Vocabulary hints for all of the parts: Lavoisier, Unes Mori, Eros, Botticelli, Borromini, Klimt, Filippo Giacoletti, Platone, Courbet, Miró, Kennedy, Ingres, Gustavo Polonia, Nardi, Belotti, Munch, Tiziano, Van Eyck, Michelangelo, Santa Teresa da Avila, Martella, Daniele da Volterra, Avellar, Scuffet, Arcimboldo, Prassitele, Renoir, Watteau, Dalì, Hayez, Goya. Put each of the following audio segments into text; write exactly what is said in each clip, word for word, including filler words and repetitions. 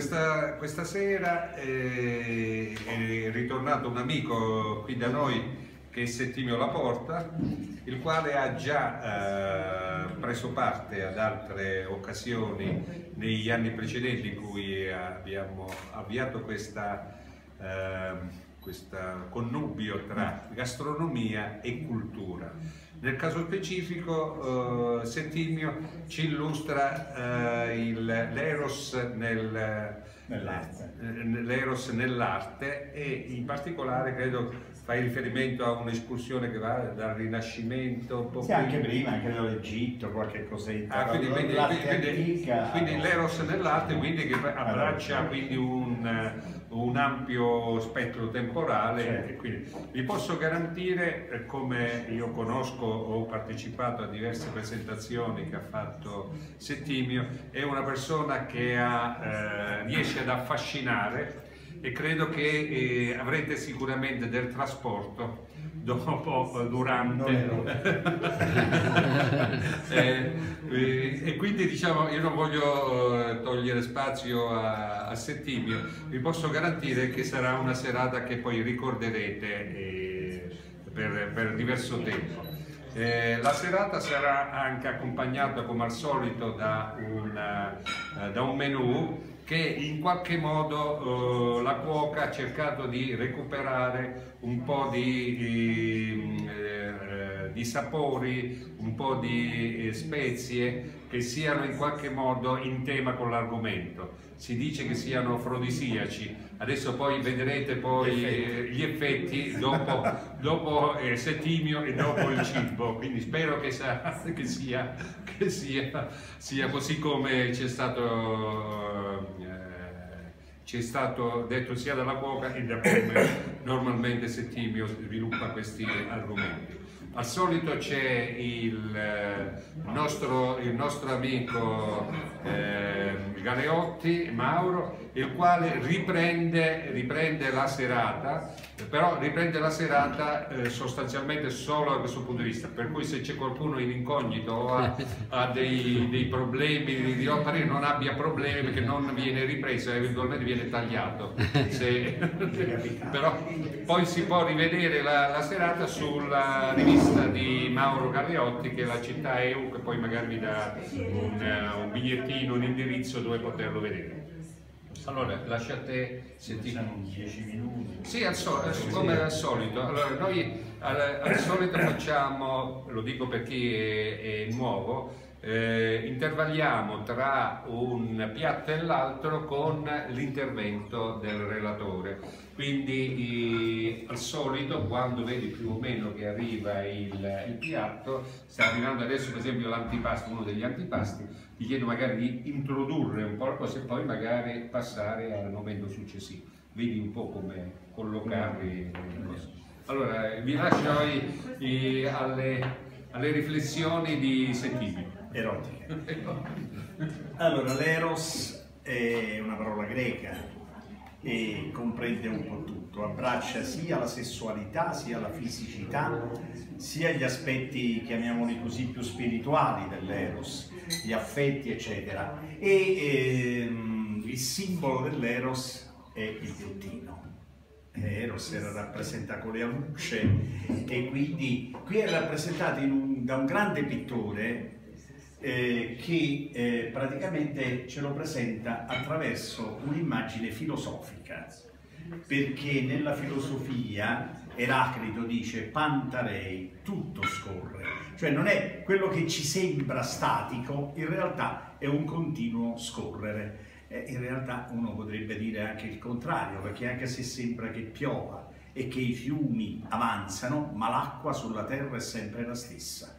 Questa, questa sera eh, è ritornato un amico qui da noi che è Settimio La Porta, il quale ha già eh, preso parte ad altre occasioni negli anni precedenti in cui abbiamo avviato questa, eh, questa connubio tra gastronomia e cultura. Nel caso specifico eh, Settimio ci illustra eh, l'eros nel, nell'arte nell'arte e in particolare credo fai riferimento a un'escursione che va dal Rinascimento, un po' sì, anche prima, credo l'Egitto, qualche cosetta. Ah, quindi quindi, quindi, quindi l'eros nell'arte che abbraccia allora, quindi un, un ampio spettro temporale. Certo. E quindi vi posso garantire, come io conosco, ho partecipato a diverse presentazioni che ha fatto Settimio, è una persona che ha, eh, riesce ad affascinare. E credo che eh, avrete sicuramente del trasporto dopo, durante e, e, e quindi diciamo io non voglio togliere spazio a, a Settimio, vi posso garantire che sarà una serata che poi ricorderete eh, per, per diverso tempo. Eh, la serata sarà anche accompagnata come al solito da, una, eh, da un menù che in qualche modo eh, la cuoca ha cercato di recuperare un po' di, di, eh, di sapori, un po' di eh, spezie che siano in qualche modo in tema con l'argomento. Si dice che siano afrodisiaci, adesso poi vedrete poi gli effetti, gli effetti dopo, dopo eh, Settimio e dopo il cibo, quindi spero che, sa, che, sia, che sia, sia così come c'è stato, eh, stato detto sia dalla cuoca e da come normalmente Settimio sviluppa questi argomenti. Al solito c'è il nostro, il nostro amico eh, Galeotti, Mauro, il quale riprende, riprende la serata, però riprende la serata eh, sostanzialmente solo da questo punto di vista, per cui se c'è qualcuno in incognito o ha, ha dei, dei problemi di opere non abbia problemi perché non viene ripreso, eventualmente viene tagliato, se, però poi si può rivedere la, la serata sulla rivista di Mauro Galeotti, che è la città E U, che poi magari vi dà un, un bigliettino, un indirizzo dove poterlo vedere. Allora, lascia a te sentire dieci minuti. Sì, al so, come al solito. Allora, noi al, al solito facciamo, lo dico per chi è, è nuovo, eh, intervalliamo tra un piatto e l'altro con l'intervento del relatore, quindi eh, al solito quando vedi più o meno che arriva il, il piatto, sta arrivando adesso per esempio l'antipasto, uno degli antipasti, ti chiedo magari di introdurre un po' la cosa e poi magari passare al momento successivo, vedi un po' come collocarli. Allora vi lascio i, i, alle, alle riflessioni di Settimio. Erotiche. Allora, l'eros è una parola greca e comprende un po' tutto, abbraccia sia la sessualità, sia la fisicità, sia gli aspetti, chiamiamoli così, più spirituali dell'eros, gli affetti, eccetera. E ehm, il simbolo dell'eros è il puttino. Eros era rappresentato con le alucce e quindi qui è rappresentato in un, da un grande pittore eh, che eh, praticamente ce lo presenta attraverso un'immagine filosofica, perché nella filosofia Eraclito dice pantarei, tutto scorre, cioè non è quello che ci sembra statico, in realtà è un continuo scorrere. In realtà uno potrebbe dire anche il contrario, perché anche se sembra che piova e che i fiumi avanzano, ma l'acqua sulla terra è sempre la stessa.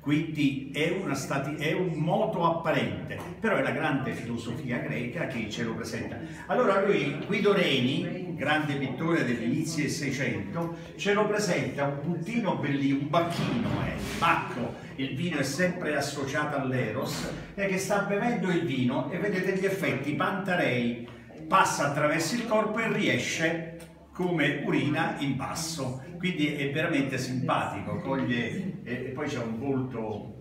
Quindi è, una stati è un moto apparente, però è la grande filosofia greca che ce lo presenta. Allora lui, Guido Reni, grande pittore dell'inizio del Seicento, ce lo presenta un puntino bellissimo, un bacchino, eh, bacco. Il vino è sempre associato all'eros, e che sta bevendo il vino e vedete gli effetti pantarei, passa attraverso il corpo e riesce come urina in basso, quindi è veramente simpatico, coglie, e poi c'è un volto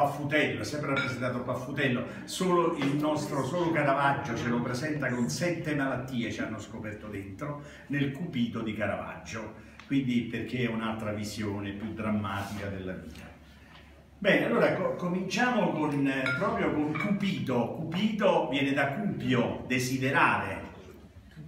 Paffutello, è sempre rappresentato Paffutello, solo il nostro, solo Caravaggio ce lo presenta con sette malattie, ci hanno scoperto dentro, nel Cupido di Caravaggio, quindi perché è un'altra visione più drammatica della vita. Bene, allora co cominciamo con, eh, proprio con Cupido. Cupido viene da cupio, desiderare,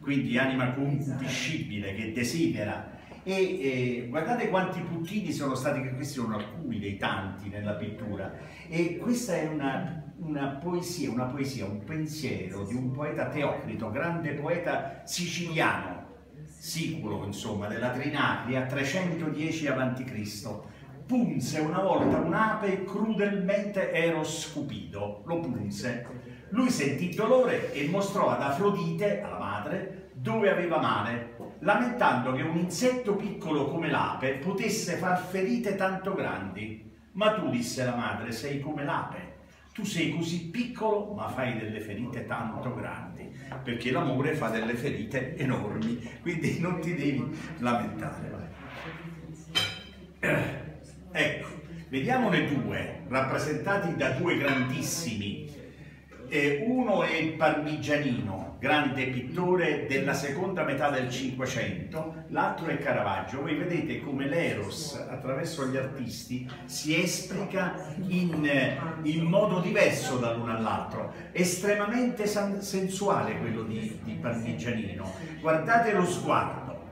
quindi anima concupiscibile che desidera. E eh, guardate quanti puntini sono stati, che questi sono alcuni dei tanti nella pittura, e questa è una, una poesia, una poesia, un pensiero di un poeta Teocrito, grande poeta siciliano, sicuro insomma, della Trinacria, trecentodieci avanti Cristo, punse una volta un'ape crudelmente Eros Cupido, lo punse. Lui sentì dolore e mostrò ad Afrodite, alla madre, dove aveva male, lamentando che un insetto piccolo come l'ape potesse far ferite tanto grandi. Ma tu, disse la madre, sei come l'ape. Tu sei così piccolo ma fai delle ferite tanto grandi, perché l'amore fa delle ferite enormi, quindi non ti devi lamentare. Ecco, vediamone due, rappresentati da due grandissimi. Uno è il Parmigianino, grande pittore della seconda metà del Cinquecento, l'altro è Caravaggio. Voi vedete come l'eros attraverso gli artisti si esplica in, in modo diverso dall'uno all'altro, estremamente sensuale quello di, di Parmigianino. Guardate lo sguardo,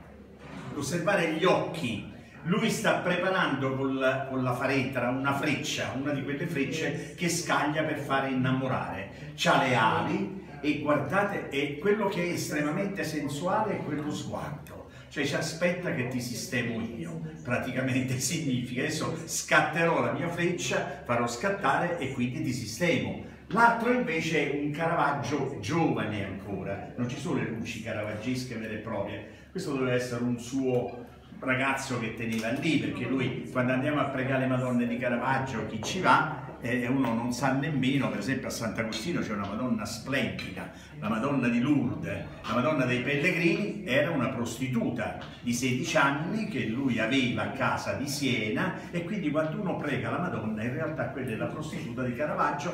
osservate gli occhi. Lui sta preparando con la, con la faretra una freccia, una di quelle frecce che scaglia per fare innamorare. C'ha le ali e guardate, e quello che è estremamente sensuale è quello sguardo. Cioè ci aspetta che ti sistemo io, praticamente significa adesso scatterò la mia freccia, farò scattare e quindi ti sistemo. L'altro invece è un Caravaggio giovane ancora, non ci sono le luci caravaggesche vere e proprie, questo doveva essere un suo ragazzo che teneva lì, perché lui, quando andiamo a pregare le Madonne di Caravaggio, chi ci va? E eh, uno non sa nemmeno, per esempio a Sant'Agostino c'è una Madonna splendida, la Madonna di Lourdes, la Madonna dei Pellegrini, era una prostituta di sedici anni che lui aveva a casa di Siena, e quindi quando uno prega la Madonna, in realtà quella è la prostituta di Caravaggio,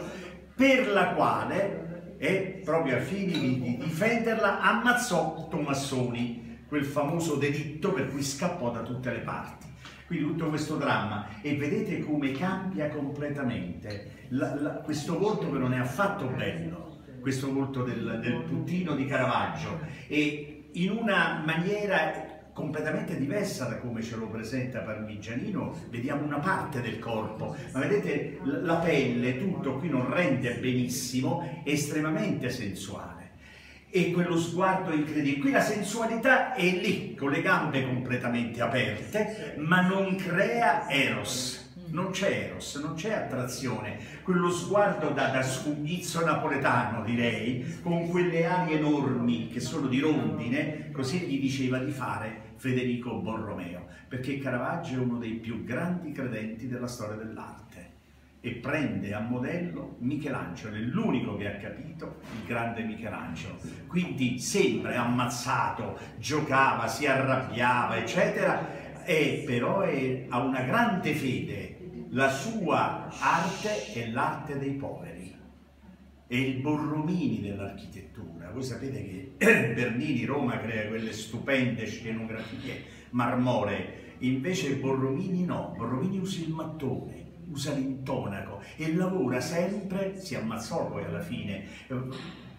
per la quale, eh, proprio a fini di difenderla, ammazzò Tommassoni, quel famoso delitto per cui scappò da tutte le parti. Quindi tutto questo dramma, e vedete come cambia completamente la, la, questo volto che non è affatto bello, questo volto del, del puntino di Caravaggio, e in una maniera completamente diversa da come ce lo presenta Parmigianino. Vediamo una parte del corpo, ma vedete la pelle, tutto qui non rende benissimo, è estremamente sensuale. E quello sguardo incredibile, qui la sensualità è lì, con le gambe completamente aperte, ma non crea eros, non c'è eros, non c'è attrazione. Quello sguardo da, da scugnizzo napoletano, direi, con quelle ali enormi che sono di rondine, così gli diceva di fare Federico Borromeo, perché Caravaggio è uno dei più grandi credenti della storia dell'arte. E prende a modello Michelangelo, è l'unico che ha capito, il grande Michelangelo. Quindi sempre ammazzato, giocava, si arrabbiava, eccetera, e però è, ha una grande fede. La sua arte è l'arte dei poveri, è il Borromini dell'architettura. Voi sapete che Bernini, Roma, crea quelle stupende scenografie marmoree, invece Borromini no, Borromini usa il mattone, usa l'intonaco e lavora sempre, si ammazzò poi alla fine,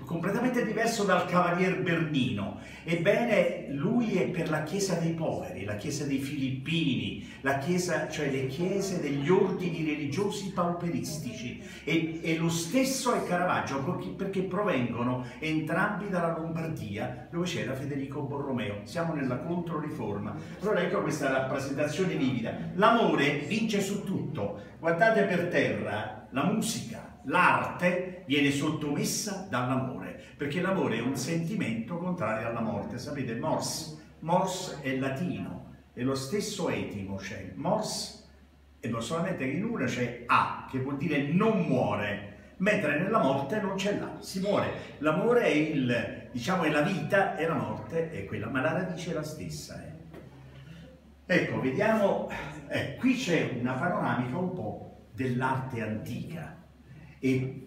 completamente diverso dal cavalier Bernino. Ebbene, lui è per la chiesa dei poveri, la chiesa dei filippini, la chiesa, cioè le chiese degli ordini religiosi pauperistici, e, e lo stesso è Caravaggio, perché provengono entrambi dalla Lombardia dove c'era Federico Borromeo. Siamo nella Controriforma. Allora ecco questa rappresentazione vivida. L'amore vince su tutto. Guardate per terra la musica. L'arte viene sottomessa dall'amore, perché l'amore è un sentimento contrario alla morte. Sapete, mors, mors è latino, è lo stesso etimo, c'è mors, e non solamente che in una c'è a, che vuol dire non muore, mentre nella morte non c'è la, si muore. L'amore è il, diciamo, è la vita, e la morte è quella, ma la radice è la stessa. Eh. Ecco, vediamo, eh, qui c'è una panoramica un po' dell'arte antica e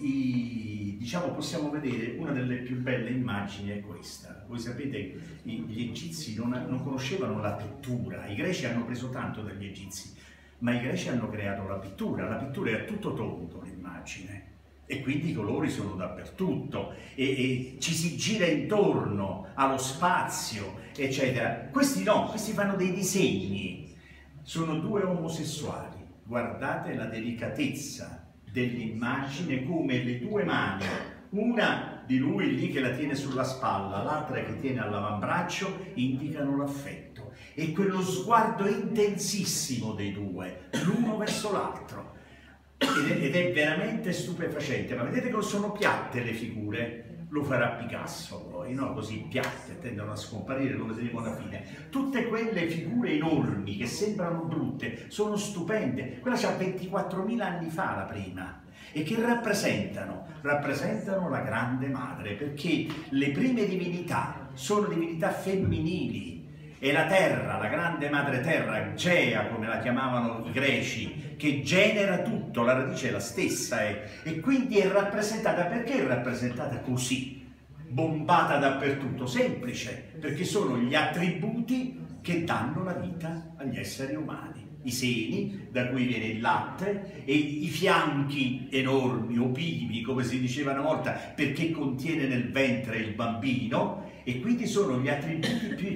i, diciamo possiamo vedere una delle più belle immagini è questa. Voi sapete gli egizi non, non conoscevano la pittura, i greci hanno preso tanto dagli egizi, ma i greci hanno creato la pittura, la pittura è a tutto tondo l'immagine e quindi i colori sono dappertutto e, e ci si gira intorno allo spazio eccetera. Questi no, questi fanno dei disegni, sono due omosessuali. Guardate la delicatezza dell'immagine, come le due mani, una di lui lì che la tiene sulla spalla, l'altra che tiene all'avambraccio, indicano l'affetto e quello sguardo intensissimo dei due, l'uno verso l'altro, ed, ed è veramente stupefacente. Ma vedete che sono piatte le figure, lo farà Picasso poi, no? Così piatte, tendono a scomparire, lo vedremo alla fine. Tutte quelle figure enormi che sembrano brutte sono stupende, quella c'ha ventiquattromila anni fa la prima, e che rappresentano, rappresentano la grande madre, perché le prime divinità sono divinità femminili e la terra, la grande madre terra, Gea come la chiamavano i greci, che genera tutto, la radice è la stessa è, e quindi è rappresentata, perché è rappresentata così, bombata dappertutto? Semplice, perché sono gli attributi che danno la vita agli esseri umani, i seni da cui viene il latte e i fianchi enormi, opivi come si diceva una volta, perché contiene nel ventre il bambino, e quindi sono gli attributi più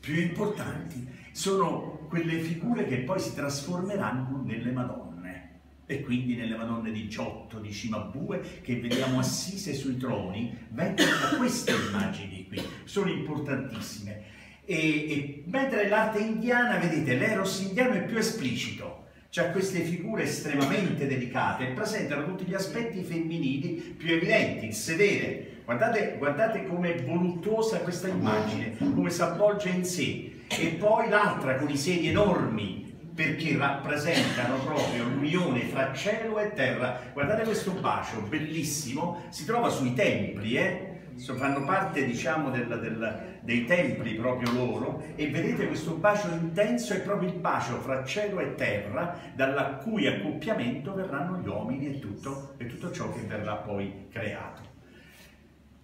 più importanti, sono quelle figure che poi si trasformeranno nelle Madonne, e quindi nelle Madonne di Giotto, di Cimabue, che vediamo assise sui troni, vengono da queste immagini qui, sono importantissime. E, e mentre l'arte indiana, vedete, l'eros indiano è più esplicito, c'ha queste figure estremamente delicate, presentano tutti gli aspetti femminili più evidenti, il sedere. Guardate, guardate com'è voluttuosa questa immagine, come si avvolge in sé, e poi l'altra con i seni enormi, perché rappresentano proprio l'unione tra cielo e terra. Guardate questo bacio, bellissimo, si trova sui templi, eh? Fanno parte diciamo della, della, dei templi proprio loro, e vedete questo bacio intenso, è proprio il bacio fra cielo e terra, dalla cui accoppiamento verranno gli uomini e tutto, e tutto ciò che verrà poi creato.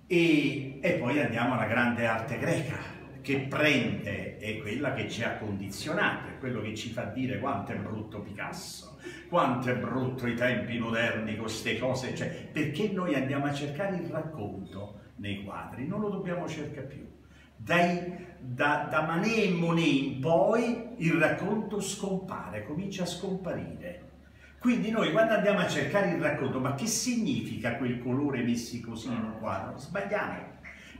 E, e poi andiamo alla grande arte greca, che prende, è quella che ci ha condizionato, è quello che ci fa dire quanto è brutto Picasso, quanto è brutto i tempi moderni, queste cose, cioè, perché noi andiamo a cercare il racconto nei quadri, non lo dobbiamo cercare più. Dai, da, da Manet e Monet in poi il racconto scompare, comincia a scomparire. Quindi noi quando andiamo a cercare il racconto, ma che significa quel colore messi così in un quadro? Sbagliamo,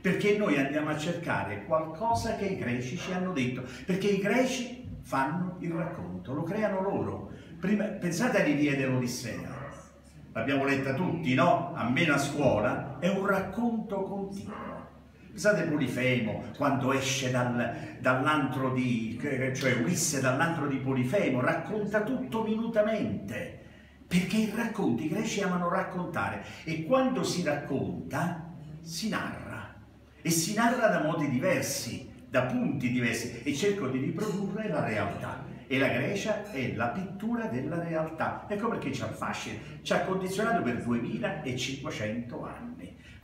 perché noi andiamo a cercare qualcosa che i greci ci hanno detto, perché i greci fanno il racconto, lo creano loro. Prima, pensate all'Ilia dell'Odissea, l'abbiamo letta tutti, no? Almeno a scuola, è un racconto continuo. Pensate Polifemo, quando esce dal, dall'antro di, cioè Ulisse dall'antro di Polifemo, racconta tutto minutamente, perché i racconti, i greci amano raccontare, e quando si racconta si narra, e si narra da modi diversi, da punti diversi, e cerco di riprodurre la realtà, e la Grecia è la pittura della realtà. Ecco perché ci affascina, ci ha condizionato per duemilacinquecento anni.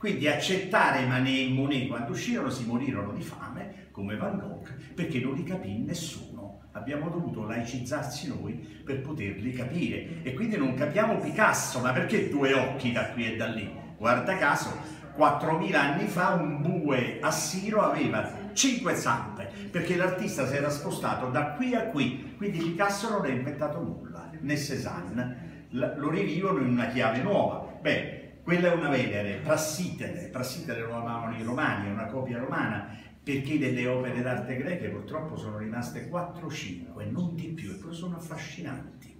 Quindi accettare Manet e Monet quando uscirono, si morirono di fame, come Van Gogh, perché non li capì nessuno. Abbiamo dovuto laicizzarsi noi per poterli capire. E quindi non capiamo Picasso, ma perché due occhi da qui e da lì? Guarda caso, quattromila anni fa un bue assiro aveva cinque zampe, perché l'artista si era spostato da qui a qui. Quindi Picasso non ha inventato nulla, né Cézanne. Lo rivivono in una chiave nuova. Beh, quella è una Venere, Prassitele, Prassitele lo amavano i romani, è una copia romana, perché delle opere d'arte greche purtroppo sono rimaste quattro o cinque, non di più, eppure sono affascinanti,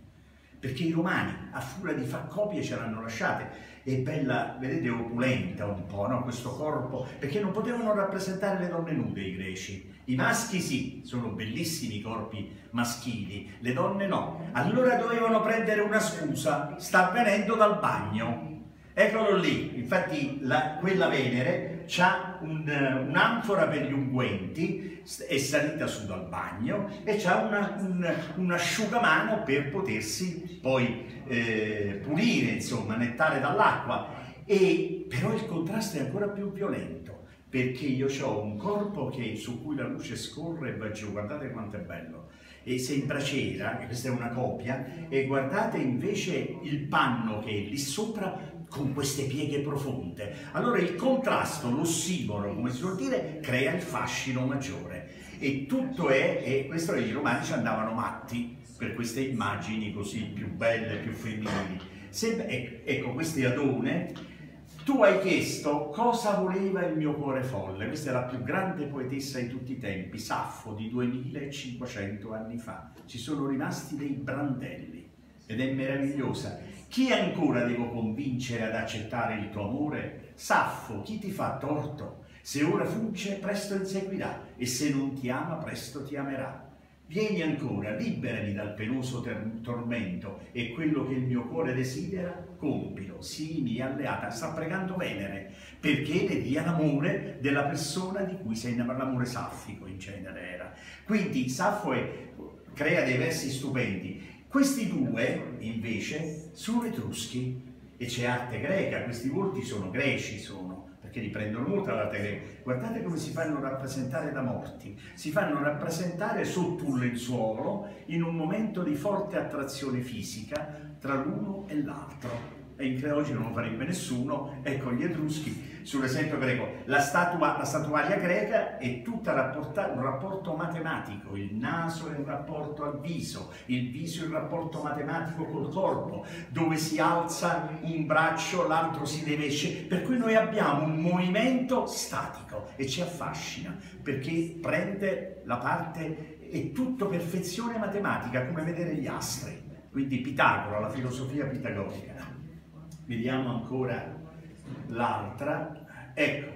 perché i romani a furia di far copie ce l'hanno lasciate, è bella, vedete, opulenta un po', no? Questo corpo, perché non potevano rappresentare le donne nude i greci, i maschi sì, sono bellissimi i corpi maschili, le donne no, allora dovevano prendere una scusa, sta avvenendo dal bagno. Eccolo lì, infatti la, quella Venere ha un, un'anfora per gli unguenti, è salita su dal bagno e ha una, un, un asciugamano per potersi poi eh, pulire, insomma, nettare dall'acqua. E però il contrasto è ancora più violento, perché io ho un corpo che, su cui la luce scorre e va giù, guardate quanto è bello, e sembra cera, e questa è una copia, e guardate invece il panno che è lì sopra con queste pieghe profonde. Allora il contrasto, l'ossimoro, come si vuol dire, crea il fascino maggiore. E tutto è, e questo i romantici andavano matti per queste immagini così più belle, più femminili. Sempre, ecco, ecco questi Adone. Tu hai chiesto cosa voleva il mio cuore folle. Questa è la più grande poetessa di tutti i tempi, Saffo, di duemilacinquecento anni fa. Ci sono rimasti dei brandelli ed è meravigliosa. Chi ancora devo convincere ad accettare il tuo amore? Saffo, chi ti fa torto? Se ora fugge, presto inseguirà, e se non ti ama, presto ti amerà. Vieni ancora, liberami dal penoso tormento, e quello che il mio cuore desidera, compilo, sii mia alleata. Sta pregando Venere perché le dia l'amore della persona di cui sei innamorato, l'amore saffico in genere era. Quindi Saffo è, crea dei versi stupendi. Questi due, invece, sono etruschi, e c'è arte greca, questi volti sono greci, sono. Che riprendono molto alla terra. Guardate come si fanno rappresentare da morti, si fanno rappresentare sotto un lenzuolo in un momento di forte attrazione fisica tra l'uno e l'altro. E in oggi non lo farebbe nessuno, ecco gli etruschi, sull'esempio greco. La, statua, la statuaria greca è tutta rapporta, un rapporto matematico, il naso è un rapporto al viso, il viso è un rapporto matematico col corpo, dove si alza un braccio, l'altro si devesce, per cui noi abbiamo un movimento statico e ci affascina, perché prende la parte, è tutto perfezione matematica, come vedere gli astri, quindi Pitagora, la filosofia pitagorica. Vediamo ancora l'altra, ecco,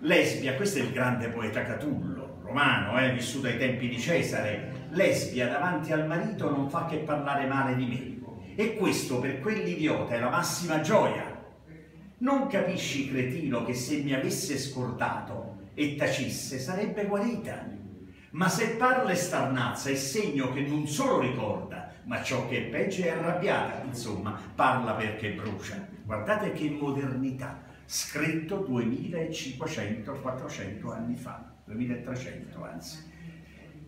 Lesbia, questo è il grande poeta Catullo, romano, eh, vissuto ai tempi di Cesare. Lesbia davanti al marito non fa che parlare male di me, e questo per quell'idiota è la massima gioia. Non capisci, cretino, che se mi avesse scordato e tacisse sarebbe guarita, ma se parla e starnazza è segno che non solo ricorda, ma ciò che è peggio è arrabbiata, insomma, parla perché brucia. Guardate che modernità, scritto duemilacinquecento quattrocento anni fa, duemilatrecento anzi.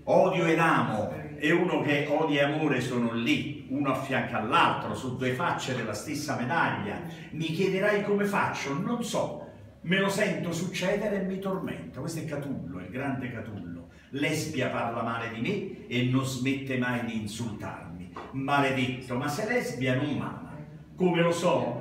Odio ed amo, e uno che odia e amore sono lì, uno a fianco all'altro, su due facce della stessa medaglia. Mi chiederai come faccio, non so, me lo sento succedere e mi tormento. Questo è Catullo, il grande Catullo. Lesbia parla male di me e non smette mai di insultarmi. Maledetto, ma se Lesbia non m'ama, come lo so?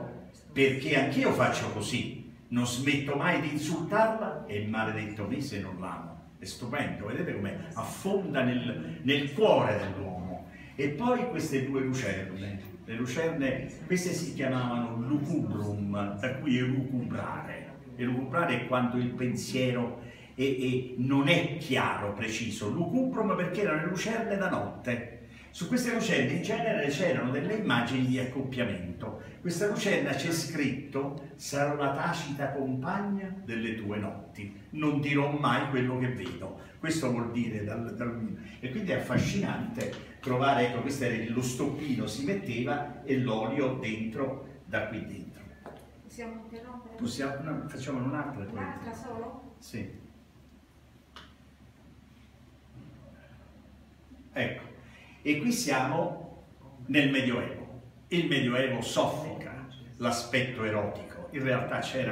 Perché anch'io faccio così, non smetto mai di insultarla e maledetto me se non l'amo. È stupendo, vedete come affonda nel, nel cuore dell'uomo. E poi queste due lucerne, le lucerne, queste si chiamavano lucubrum, da cui elucubrare. Elucubrare è quando il pensiero è, è, non è chiaro, preciso. Lucubrum perché erano le lucerne da notte. Su queste lucerne in genere c'erano delle immagini di accoppiamento. Questa lucerna c'è scritto: sarò la tacita compagna delle tue notti, non dirò mai quello che vedo. Questo vuol dire dal, dal... e quindi è affascinante trovare, ecco, questo era lo stoppino, si metteva e l'olio dentro, da qui dentro. Possiamo interrompere? Possiamo, no, facciamo un'altra. Un'altra solo? Sì. Ecco. E qui siamo nel Medioevo. Il Medioevo soffoca l'aspetto erotico. In realtà ce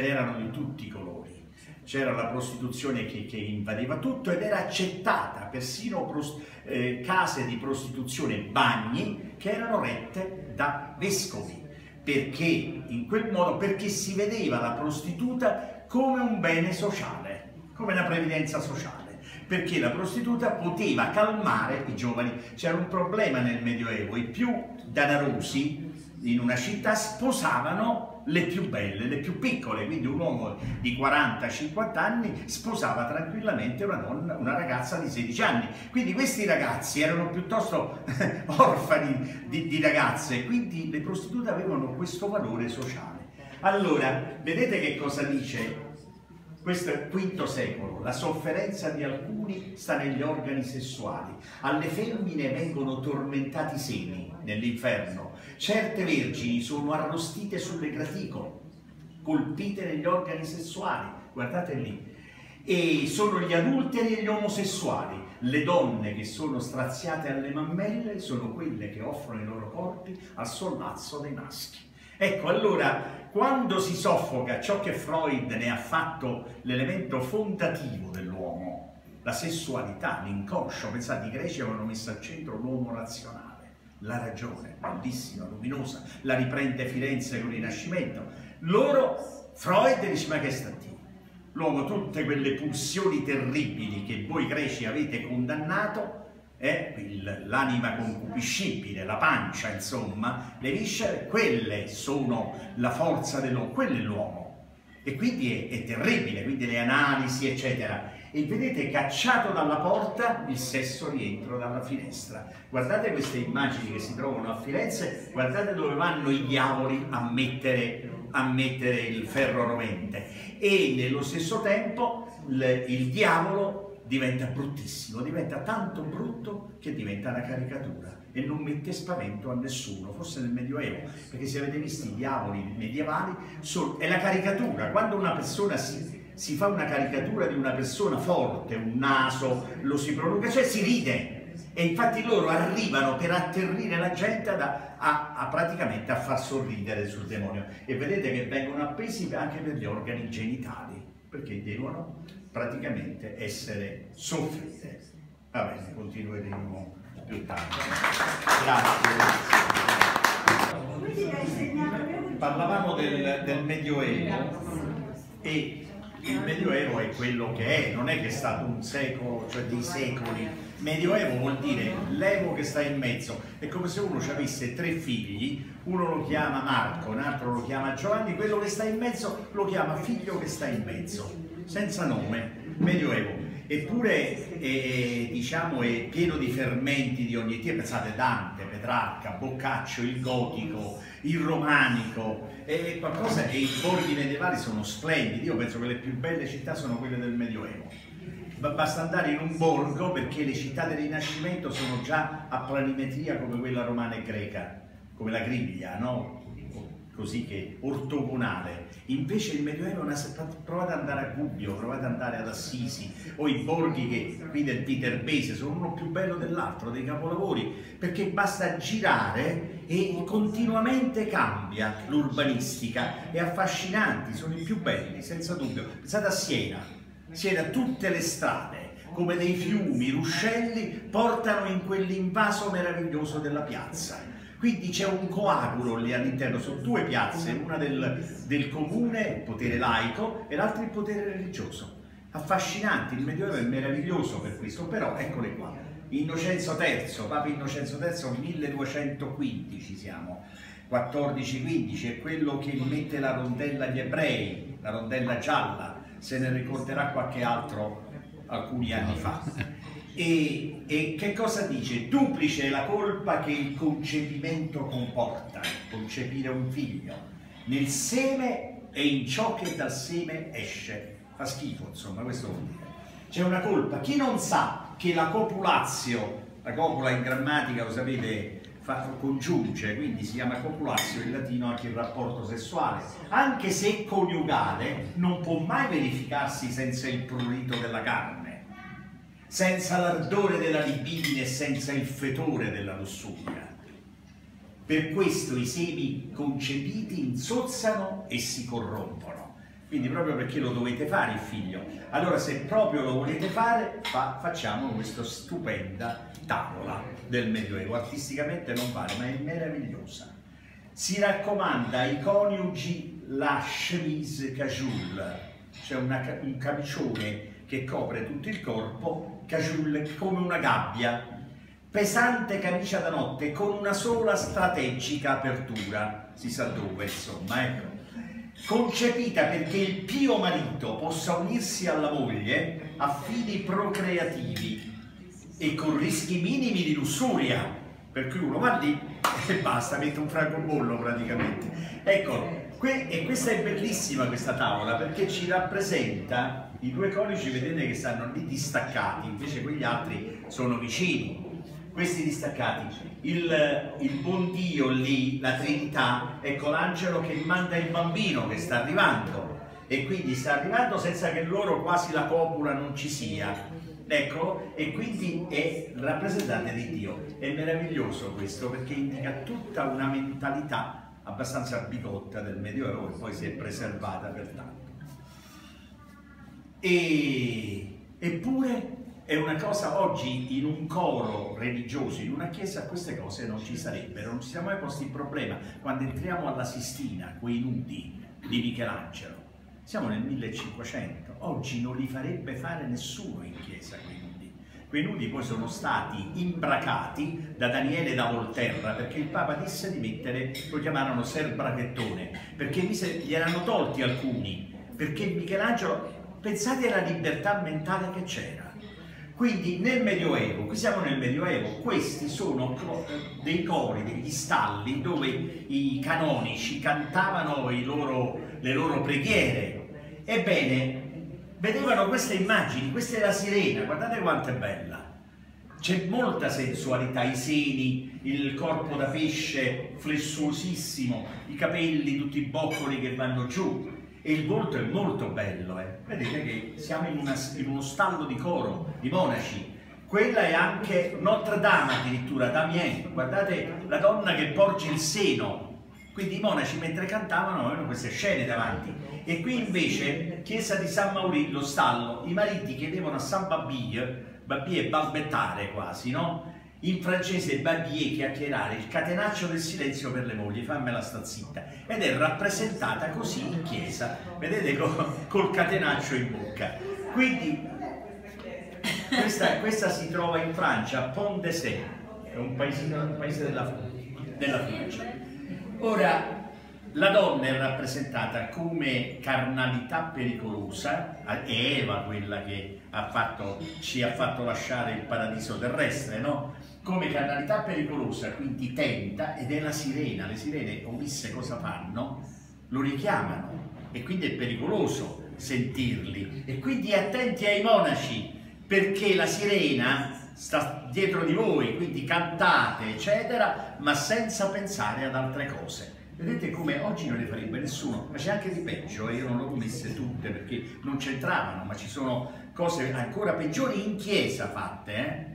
n'erano di tutti i colori. C'era la prostituzione che, che invadeva tutto ed era accettata, persino prost, eh, case di prostituzione, bagni, che erano rette da vescovi. Perché in quel modo, perché si vedeva la prostituta come un bene sociale, come una previdenza sociale. Perché la prostituta poteva calmare i giovani. C'era un problema nel Medioevo: i più danarosi in una città sposavano le più belle, le più piccole, quindi un uomo di quaranta cinquanta anni sposava tranquillamente una, donna, una ragazza di sedici anni. Quindi questi ragazzi erano piuttosto orfani di, di ragazze, quindi le prostitute avevano questo valore sociale. Allora, vedete che cosa dice? Questo è il quinto secolo, la sofferenza di alcuni sta negli organi sessuali, alle femmine vengono tormentati i seni nell'inferno, certe vergini sono arrostite sulle graticole, colpite negli organi sessuali, guardate lì, e sono gli adulteri e gli omosessuali. Le donne che sono straziate alle mammelle sono quelle che offrono i loro corpi al sollazzo dei maschi. Ecco, allora, quando si soffoca ciò che Freud ne ha fatto l'elemento fondativo dell'uomo, la sessualità, l'inconscio, pensate, i greci avevano messo al centro l'uomo razionale, la ragione, bellissima, luminosa, la riprende Firenze con il Rinascimento. Loro, Freud dice, ma che sta a dire? L'uomo, tutte quelle pulsioni terribili che voi greci avete condannato, eh, l'anima concupiscibile, la pancia, insomma, le viscere, quelle sono la forza dell'uomo, quello è l'uomo. E quindi è, è terribile, quindi le analisi, eccetera. E vedete, cacciato dalla porta, il sesso rientra dalla finestra. Guardate queste immagini che si trovano a Firenze, guardate dove vanno i diavoli a mettere... a mettere il ferro rovente, e nello stesso tempo il, il diavolo diventa bruttissimo, diventa tanto brutto che diventa una caricatura e non mette spavento a nessuno, forse nel Medioevo, perché se avete visto i diavoli medievali sono, è la caricatura, quando una persona si, si fa una caricatura di una persona forte, un naso, lo si prolunga, cioè si ride. E infatti loro arrivano per atterrire la gente a, a, a praticamente a far sorridere sul demonio. E vedete che vengono appesi anche per gli organi genitali, perché devono praticamente essere soffrire. Va bene, continueremo più tardi. Grazie. Parlavamo del, del Medioevo, e il Medioevo è quello che è, non è che è stato un secolo, cioè dei secoli. Medioevo vuol dire l'evo che sta in mezzo, è come se uno ci avesse tre figli, uno lo chiama Marco, un altro lo chiama Giovanni, quello che sta in mezzo lo chiama figlio che sta in mezzo, senza nome, Medioevo. Eppure è, diciamo, è pieno di fermenti di ogni tipo, pensate Dante, Petrarca, Boccaccio, il gotico, il romanico, è qualcosa, e i borghi medievali sono splendidi, io penso che le più belle città sono quelle del Medioevo. Basta andare in un borgo, perché le città del Rinascimento sono già a planimetria come quella romana e greca, come la Griglia, no? Così che ortogonale. Invece il Medioevo, una... provate ad andare a Gubbio, provate ad andare ad Assisi, o i borghi che qui del Viterbese sono uno più bello dell'altro, dei capolavori, perché basta girare e continuamente cambia l'urbanistica, è affascinante, sono i più belli, senza dubbio. Pensate a Siena. Siena, tutte le strade, come dei fiumi, ruscelli, portano in quell'invaso meraviglioso della piazza. Quindi c'è un coagulo lì all'interno, sono due piazze, una del, del comune, il potere laico, e l'altra il potere religioso. Affascinanti, il Medioevo è meraviglioso per questo, però eccole qua. Innocenzo terzo, Papa Innocenzo terzo, milleduecentoquindici siamo, quattordici quindici, è quello che mette la rondella agli ebrei, la rondella gialla. Se ne ricorderà qualche altro alcuni anni fa. E, e che cosa dice? Duplice la colpa che il concepimento comporta, concepire un figlio, nel seme e in ciò che dal seme esce. Fa schifo, insomma, questo vuol dire. C'è una colpa. Chi non sa che la copulazio, la copula in grammatica, lo sapete, fa, congiunge, quindi si chiama copulazio in latino anche il rapporto sessuale, anche se coniugale non può mai verificarsi senza il prurito della carne, senza l'ardore della libidine e senza il fetore della lussuria. Per questo i semi concepiti insozzano e si corrompono. Quindi proprio perché lo dovete fare il figlio. Allora se proprio lo volete fare, fa, facciamo questa stupenda tavola del Medioevo, artisticamente non vale, ma è meravigliosa. Si raccomanda ai coniugi la chemise casulle, cioè una, un camicione che copre tutto il corpo, casulle come una gabbia, pesante camicia da notte con una sola strategica apertura, si sa dove, insomma, ecco. Concepita perché il pio marito possa unirsi alla moglie a fini procreativi e con rischi minimi di lussuria, per cui uno va lì e basta, mette un francobollo praticamente. Ecco, Que e questa è bellissima, questa tavola, perché ci rappresenta i due coniugi, vedete che stanno lì distaccati, invece quegli altri sono vicini. Questi distaccati, il, il buon Dio lì, la Trinità, ecco l'angelo che manda il bambino che sta arrivando, e quindi sta arrivando senza che loro quasi la copula non ci sia, ecco, e quindi è rappresentante di Dio. È meraviglioso questo, perché indica tutta una mentalità abbastanza bigotta del Medioevo che poi si è preservata per tanto. E, eppure è una cosa, oggi in un coro religioso, in una chiesa, queste cose non ci sarebbero, non ci siamo mai posti il problema. Quando entriamo alla Sistina, quei nudi di Michelangelo, siamo nel millecinquecento, oggi non li farebbe fare nessuno in chiesa quei nudi. Quei nudi poi sono stati imbracati da Daniele da Volterra, perché il Papa disse di mettere, lo chiamarono Ser Brachettone, perché gli erano tolti alcuni, perché Michelangelo, pensate alla libertà mentale che c'era. Quindi nel Medioevo, qui siamo nel Medioevo, questi sono dei cori, degli stalli dove i canonici cantavano i loro, le loro preghiere. Ebbene, vedevano queste immagini, questa è la sirena, guardate quanto è bella. C'è molta sensualità, i seni, il corpo da pesce flessuosissimo, i capelli, tutti i boccoli che vanno giù. E il volto è molto bello, eh. Vedete che siamo in, una, in uno stallo di coro, di monaci. Quella è anche Notre Dame addirittura, Damien, guardate la donna che porge il seno. Quindi i monaci mentre cantavano avevano queste scene davanti. E qui invece, chiesa di San Maurillo, stallo, i mariti chiedevano a San Babille, Babille balbettare quasi, no? In francese Babille, chiacchierare, il catenaccio del silenzio per le mogli, fammela sta zitta, ed è rappresentata così in chiesa, vedete, col, col catenaccio in bocca. Quindi questa, questa si trova in Francia, a Pont-de-Sèvres, è un paese, un paese della, della Francia. Ora, la donna è rappresentata come carnalità pericolosa, è Eva quella che ha fatto, ci ha fatto lasciare il paradiso terrestre, no? Come carnalità pericolosa, quindi tenta, ed è la sirena. Le sirene, Ulisse, cosa fanno? Lo richiamano, e quindi è pericoloso sentirli. E quindi attenti ai monaci, perché la sirena sta dietro di voi, quindi cantate, eccetera, ma senza pensare ad altre cose. Vedete come oggi non le farebbe nessuno, ma c'è anche di peggio, e io non le ho messe tutte perché non c'entravano, ma ci sono cose ancora peggiori in chiesa fatte, eh?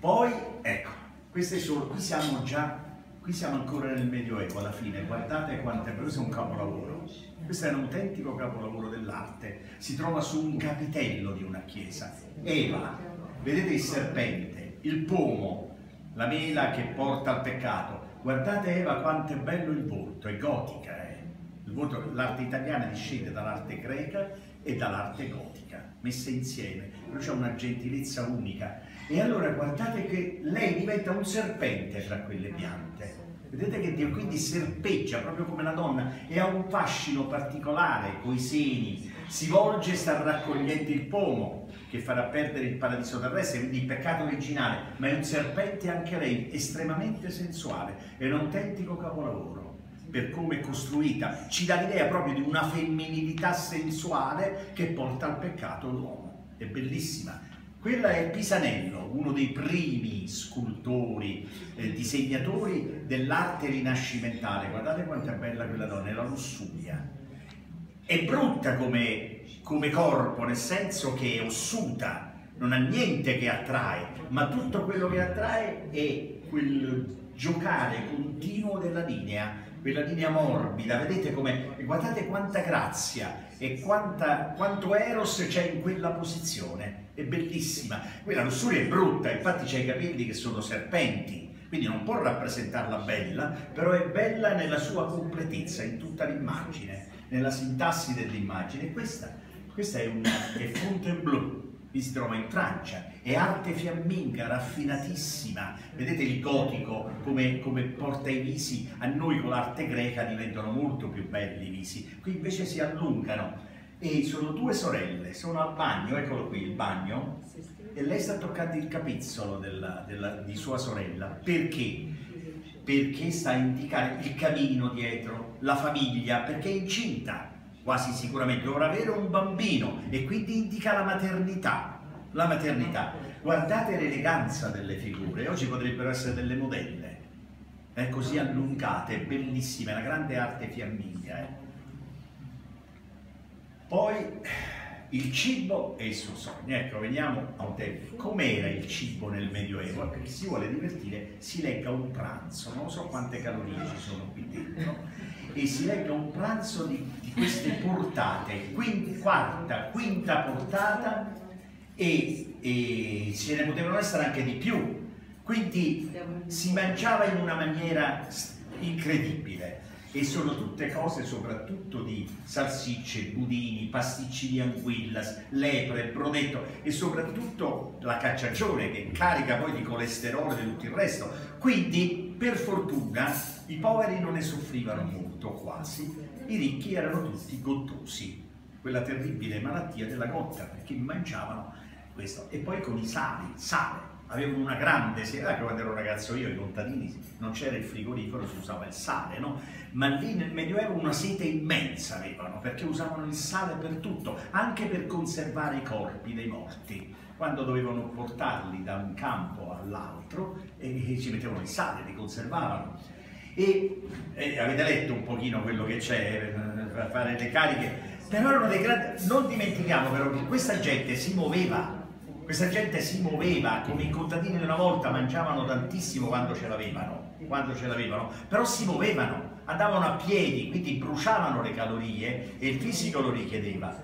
Poi, ecco, queste sono, qui siamo già, qui siamo ancora nel Medioevo alla fine, guardate quanto è, questo è un capolavoro, questo è un autentico capolavoro dell'arte, si trova su un capitello di una chiesa. Eva, vedete il serpente, il pomo, la mela che porta al peccato, guardate Eva quanto è bello il volto, è gotica, eh? Il volto, l'arte italiana discende dall'arte greca e dall'arte gotica, messe insieme, però c'è una gentilezza unica. E allora guardate che lei diventa un serpente tra quelle piante, vedete che Dio quindi serpeggia proprio come la donna, e ha un fascino particolare coi seni, si volge e sta raccogliendo il pomo che farà perdere il paradiso terrestre, quindi il peccato originale, ma è un serpente anche lei, estremamente sensuale, è un autentico capolavoro per come è costruita, ci dà l'idea proprio di una femminilità sensuale che porta al peccato l'uomo, è bellissima. Quella è Pisanello, uno dei primi scultori, eh, disegnatori dell'arte rinascimentale. Guardate quanto è bella quella donna, è la Lussuria. È brutta come, come corpo, nel senso che è ossuta, non ha niente che attrae, ma tutto quello che attrae è quel giocare continuo della linea, quella linea morbida. Vedete come, guardate quanta grazia e quanta, quanto Eros c'è in quella posizione. È bellissima, quella Lussuria è brutta, infatti c'è i capelli che sono serpenti, quindi non può rappresentarla bella, però è bella nella sua completezza, in tutta l'immagine, nella sintassi dell'immagine. Questa, questa è, una, è Fontainebleau, che si trova in Francia, è arte fiamminga, raffinatissima, vedete il gotico come, come porta i visi, a noi con l'arte greca diventano molto più belli i visi, qui invece si allungano. E sono due sorelle, sono al bagno, eccolo qui il bagno, e lei sta toccando il capezzolo della, della, di sua sorella. Perché? perché sta a indicare il camino dietro, la famiglia, perché è incinta, quasi sicuramente dovrà avere un bambino e quindi indica la maternità, la maternità. Guardate l'eleganza delle figure, oggi potrebbero essere delle modelle, eh, così allungate, bellissime, la grande arte fiamminga. Eh. Poi il cibo e il suo sogno. Ecco, veniamo a un tema. Com'era il cibo nel Medioevo? Perché si vuole divertire, si legga un pranzo, non so quante calorie ci sono qui dentro, e si legga un pranzo di, di queste portate, quinta, quarta, quinta portata, e, e ce ne potevano essere anche di più. Quindi si mangiava in una maniera incredibile. E sono tutte cose soprattutto di salsicce, budini, pasticci di anguilla, lepre, brodetto e soprattutto la cacciagione che carica poi di colesterolo e di tutto il resto. Quindi per fortuna i poveri non ne soffrivano molto, quasi, i ricchi erano tutti gottosi, quella terribile malattia della gotta, perché mangiavano questo. E poi con i sali, sale. Avevano una grande serietà, che quando ero ragazzo io, i contadini, non c'era il frigorifero, si usava il sale, no? Ma lì nel Medioevo una sete immensa avevano, perché usavano il sale per tutto, anche per conservare i corpi dei morti. Quando dovevano portarli da un campo all'altro, e ci mettevano il sale, li conservavano. E, e avete letto un pochino quello che c'è per fare le cariche, però erano dei grandi... Non dimentichiamo però che questa gente si muoveva, Questa gente si muoveva, come i contadini di una volta mangiavano tantissimo quando ce l'avevano, quando ce l'avevano, però si muovevano, andavano a piedi, quindi bruciavano le calorie e il fisico lo richiedeva.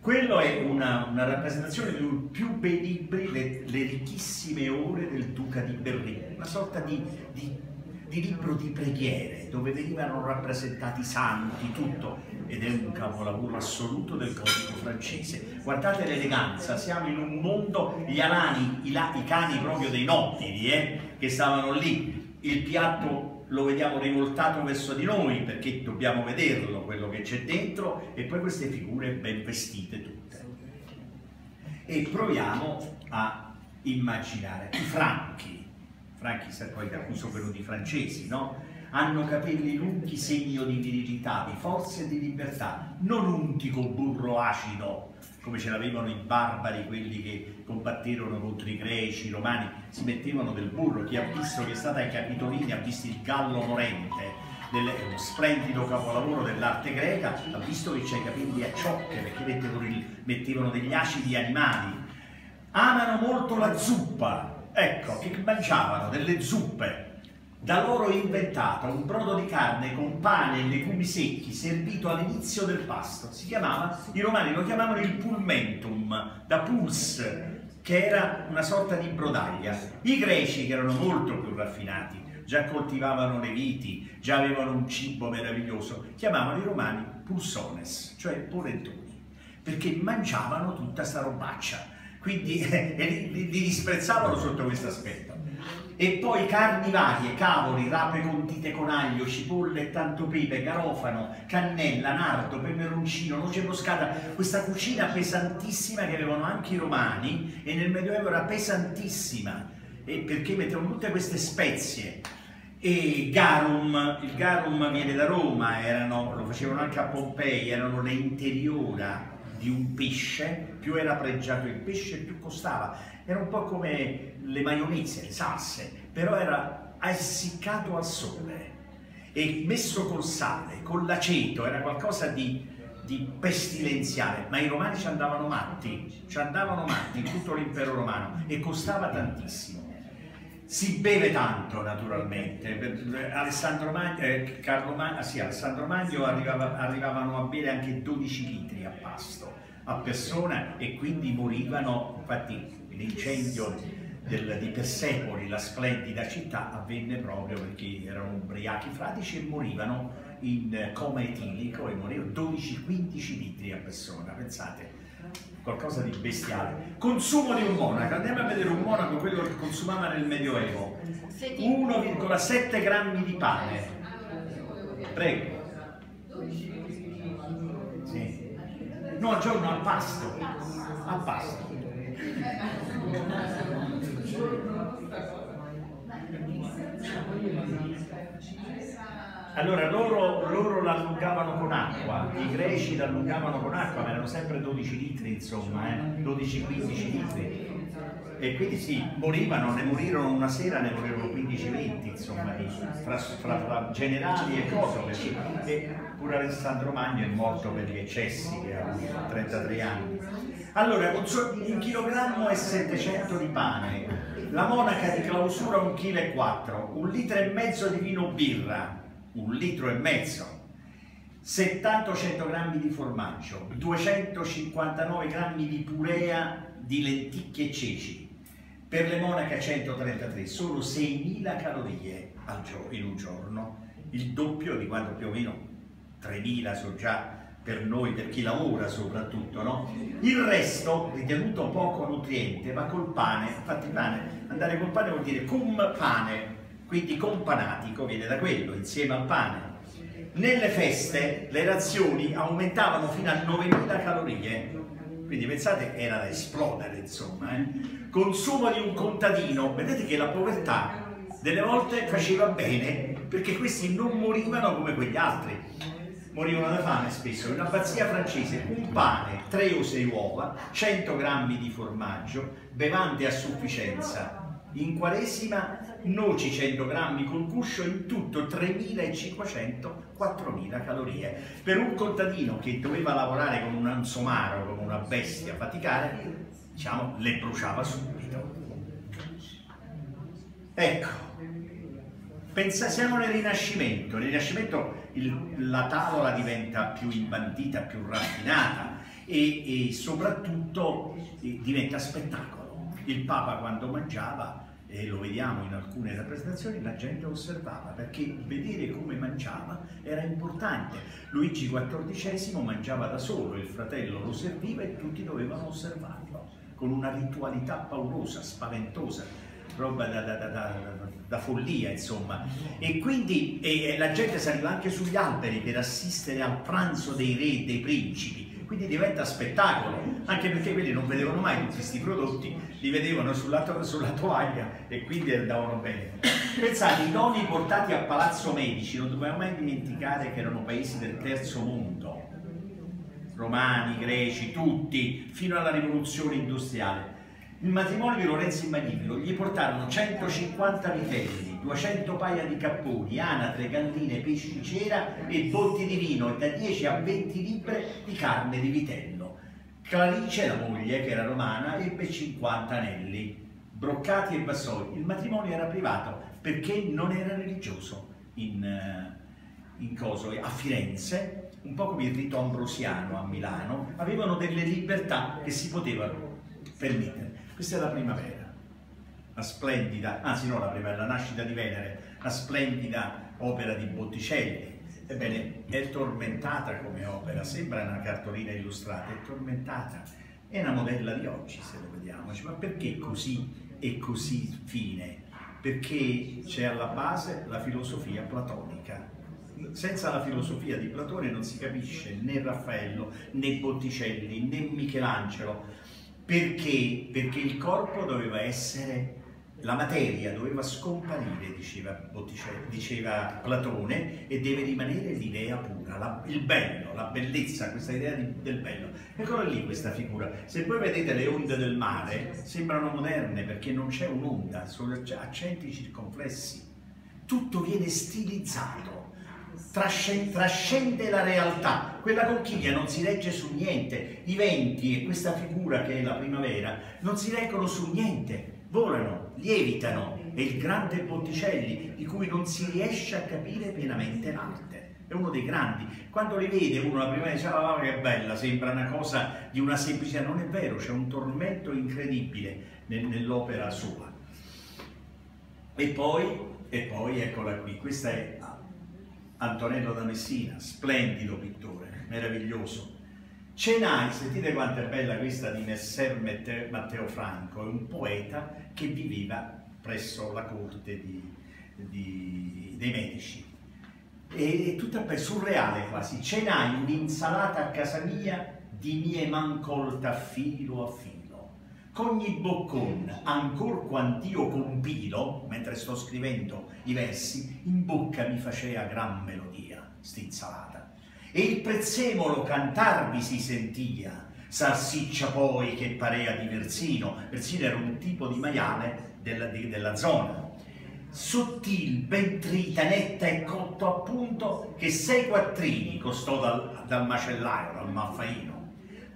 Quello è una, una rappresentazione di un più bei libri, le, le ricchissime ore del Duca di Berlino, una sorta di, di, di libro di preghiere dove venivano rappresentati santi, tutto. Ed è un capolavoro assoluto del gotico francese. Guardate l'eleganza, siamo in un mondo, gli alani, i, la, i cani proprio dei nobili, eh, che stavano lì. Il piatto lo vediamo rivoltato verso di noi perché dobbiamo vederlo, quello che c'è dentro, e poi queste figure ben vestite tutte. E proviamo a immaginare i franchi, franchi poi da cui sono venuti i francesi, no? Hanno capelli lunghi, segno di virilità, di forza e di libertà, non unti con burro acido, come ce l'avevano i barbari, quelli che combatterono contro i greci, i romani, si mettevano del burro. Chi ha visto che è stata ai Capitolini ha visto il Gallo Morente, dello splendido capolavoro dell'arte greca, ha visto che c'è i capelli a ciocche, perché mettevano, il, mettevano degli acidi animali. Amano molto la zuppa, ecco, che mangiavano delle zuppe, da loro inventata, un brodo di carne con pane e legumi secchi servito all'inizio del pasto. Si chiamava, i romani lo chiamavano il pulmentum, da puls, che era una sorta di brodaglia. I greci, che erano molto più raffinati, già coltivavano le viti, già avevano un cibo meraviglioso, chiamavano i romani pulsones, cioè polentoni, perché mangiavano tutta sta robaccia, quindi eh, li, li disprezzavano sotto questo aspetto. E poi carni varie, cavoli, rape condite con aglio, cipolle e tanto pepe, garofano, cannella, nardo, peperoncino, noce moscata. Questa cucina pesantissima che avevano anche i romani, e nel Medioevo era pesantissima, e perché mettevano tutte queste spezie. E garum, il garum viene da Roma, erano, lo facevano anche a Pompei, erano le interiora di un pesce, più era pregiato il pesce più costava, era un po' come le maionese, le salse, però era essiccato al sole e messo col sale, con l'aceto, era qualcosa di, di pestilenziale, ma i romani ci andavano matti, ci andavano matti, tutto l'impero romano, e costava tantissimo. Si beve tanto naturalmente, Alessandro Magno, eh, Carlo Magno, sì, Alessandro Magno arrivava, arrivavano a bere anche dodici litri a pasto, a persona, e quindi morivano. Infatti l'incendio di Persepoli, la splendida città, avvenne proprio perché erano ubriachi fradici e morivano in coma etilico, e morivano dodici quindici litri a persona, pensate. Qualcosa di bestiale. Consumo di un monaco, andiamo a vedere un monaco, quello che consumava nel Medioevo. uno virgola sette grammi di pane. Prego. Sì. No, al giorno, al pasto. Al pasto. Allora loro, loro l'allungavano con acqua, i greci l'allungavano con acqua, ma erano sempre dodici litri insomma, eh? dodici quindici litri. E quindi sì, morivano, ne morirono una sera, ne morirono quindici venti insomma, fra, fra, fra generali e cose. E pure Alessandro Magno è morto per gli eccessi, che ha avuto trentatré anni. Allora, un chilogrammo è settecento di pane, la monaca di clausura un chilo e quattro, un litro e mezzo di vino birra, un litro e mezzo, settanta cento grammi di formaggio, duecentocinquantanove grammi di purea di lenticchie e ceci, per le monache centotrentatré, solo seimila calorie al giorno, in un giorno, il doppio di quanto più o meno tremila sono già per noi, per chi lavora soprattutto, no? Il resto, ritenuto poco nutriente, ma col pane, infatti pane, andare col pane vuol dire cum pane, quindi companatico viene da quello, insieme al pane. Nelle feste le razioni aumentavano fino a novemila calorie, quindi pensate era da esplodere insomma, eh? Consumo di un contadino, vedete che la povertà delle volte faceva bene perché questi non morivano come quegli altri, morivano da fame spesso. In un'abbazia francese un pane, tre o sei uova, cento grammi di formaggio, bevande a sufficienza. In quaresima noci cento grammi col guscio, in tutto tremilacinquecento quattromila calorie. Per un contadino che doveva lavorare con un ansomaro, con una bestia, faticare, diciamo, le bruciava subito. Ecco, pensa, siamo nel Rinascimento. Nel Rinascimento il, la tavola diventa più imbandita, più raffinata e, e soprattutto e diventa spettacolo. Il Papa quando mangiava, e lo vediamo in alcune rappresentazioni, la gente osservava, perché vedere come mangiava era importante. Luigi quattordicesimo mangiava da solo, il fratello lo serviva e tutti dovevano osservarlo, con una ritualità paurosa, spaventosa, roba da, da, da, da, da follia insomma. E quindi e la gente saliva anche sugli alberi per assistere al pranzo dei re e dei principi. Quindi diventa spettacolo, anche perché quelli non vedevano mai tutti questi prodotti, li vedevano sulla, to sulla tovaglia e quindi andavano bene. Pensate, i doni portati a Palazzo Medici, non dobbiamo mai dimenticare che erano paesi del terzo mondo, romani, greci, tutti, fino alla rivoluzione industriale. Il matrimonio di Lorenzo il Magnifico gli portarono centocinquanta vitelli, duecento paia di capponi, anatre, galline, pesci cera e botti di vino e da dieci a venti libbre di carne di vitello. Clarice, la moglie, che era romana, ebbe cinquanta anelli, broccati e vassoi. Il matrimonio era privato perché non era religioso in, in coso. A Firenze, un po' come il rito ambrosiano a Milano, avevano delle libertà che si potevano permettere. Questa è la primavera, la splendida, anzi no la primavera, la nascita di Venere, la splendida opera di Botticelli. Ebbene, è tormentata come opera, sembra una cartolina illustrata, è tormentata, è una modella di oggi se lo vediamo. Ma perché così e così fine? Perché c'è alla base la filosofia platonica. Senza la filosofia di Platone non si capisce né Raffaello, né Botticelli, né Michelangelo. Perché? Perché il corpo doveva essere, la materia doveva scomparire, diceva, Botticelli, diceva Platone, e deve rimanere l'idea pura, la, il bello, la bellezza, questa idea di, del bello. Eccola lì questa figura. Se voi vedete le onde del mare, sembrano moderne perché non c'è un'onda, sono accenti circonflessi. Tutto viene stilizzato. Trascende la realtà, quella conchiglia non si regge su niente, i venti e questa figura che è la primavera non si reggono su niente, volano, lievitano. È il grande Botticelli di cui non si riesce a capire pienamente l'arte, è uno dei grandi. Quando li vede uno la primavera dice ah, che bella, sembra una cosa di una semplicità, non è vero, c'è un tormento incredibile nel, nell'opera sua. E poi, e poi eccola qui, questa è Antonello da Messina, splendido pittore, meraviglioso. Cenai, sentite quanto è bella questa di Messer Matteo Franco, è un poeta che viveva presso la corte di, di, dei Medici. E, e tutta surreale quasi. Cenai un'insalata a casa mia di mie man colta filo a filo. Cogni boccon, ancor quant'io compilo, mentre sto scrivendo i versi, in bocca mi facea gran melodia, stizzalata. E il prezzemolo cantarvi si sentia, salsiccia poi che parea di versino, versino era un tipo di maiale della, di, della zona, sottil, ben trita, netta e cotto appunto, che sei quattrini costò dal, dal macellaio, dal maffaino,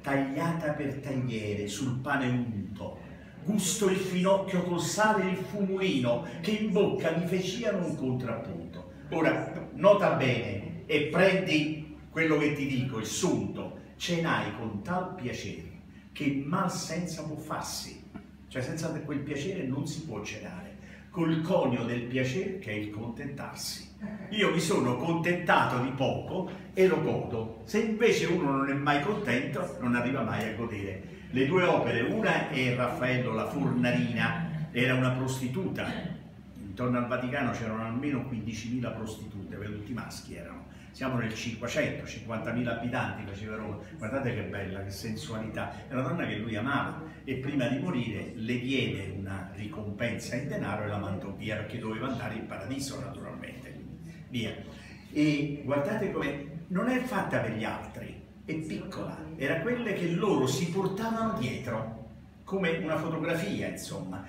tagliata per tagliere sul pane unto, gusto il finocchio col sale e il fumurino, che in bocca mi feciano un contrappunto. Ora, nota bene e prendi quello che ti dico, il sunto, cenai con tal piacere che mal senza può farsi, cioè senza quel piacere non si può cenare, col conio del piacere che è il contentarsi. Io mi sono contentato di poco e lo godo. Se invece uno non è mai contento, non arriva mai a godere. Le due opere, una è Raffaello, la Fornarina, era una prostituta. Intorno al Vaticano c'erano almeno quindicimila prostitute, per tutti i maschi erano. Siamo nel cinquecento, cinquantamila abitanti faceva Roma. Guardate che bella, che sensualità. È una donna che lui amava e prima di morire le diede una ricompensa in denaro e la mandò via perché doveva andare in paradiso naturalmente. Via. E guardate come non è fatta per gli altri, è piccola, era quella che loro si portavano dietro, come una fotografia, insomma.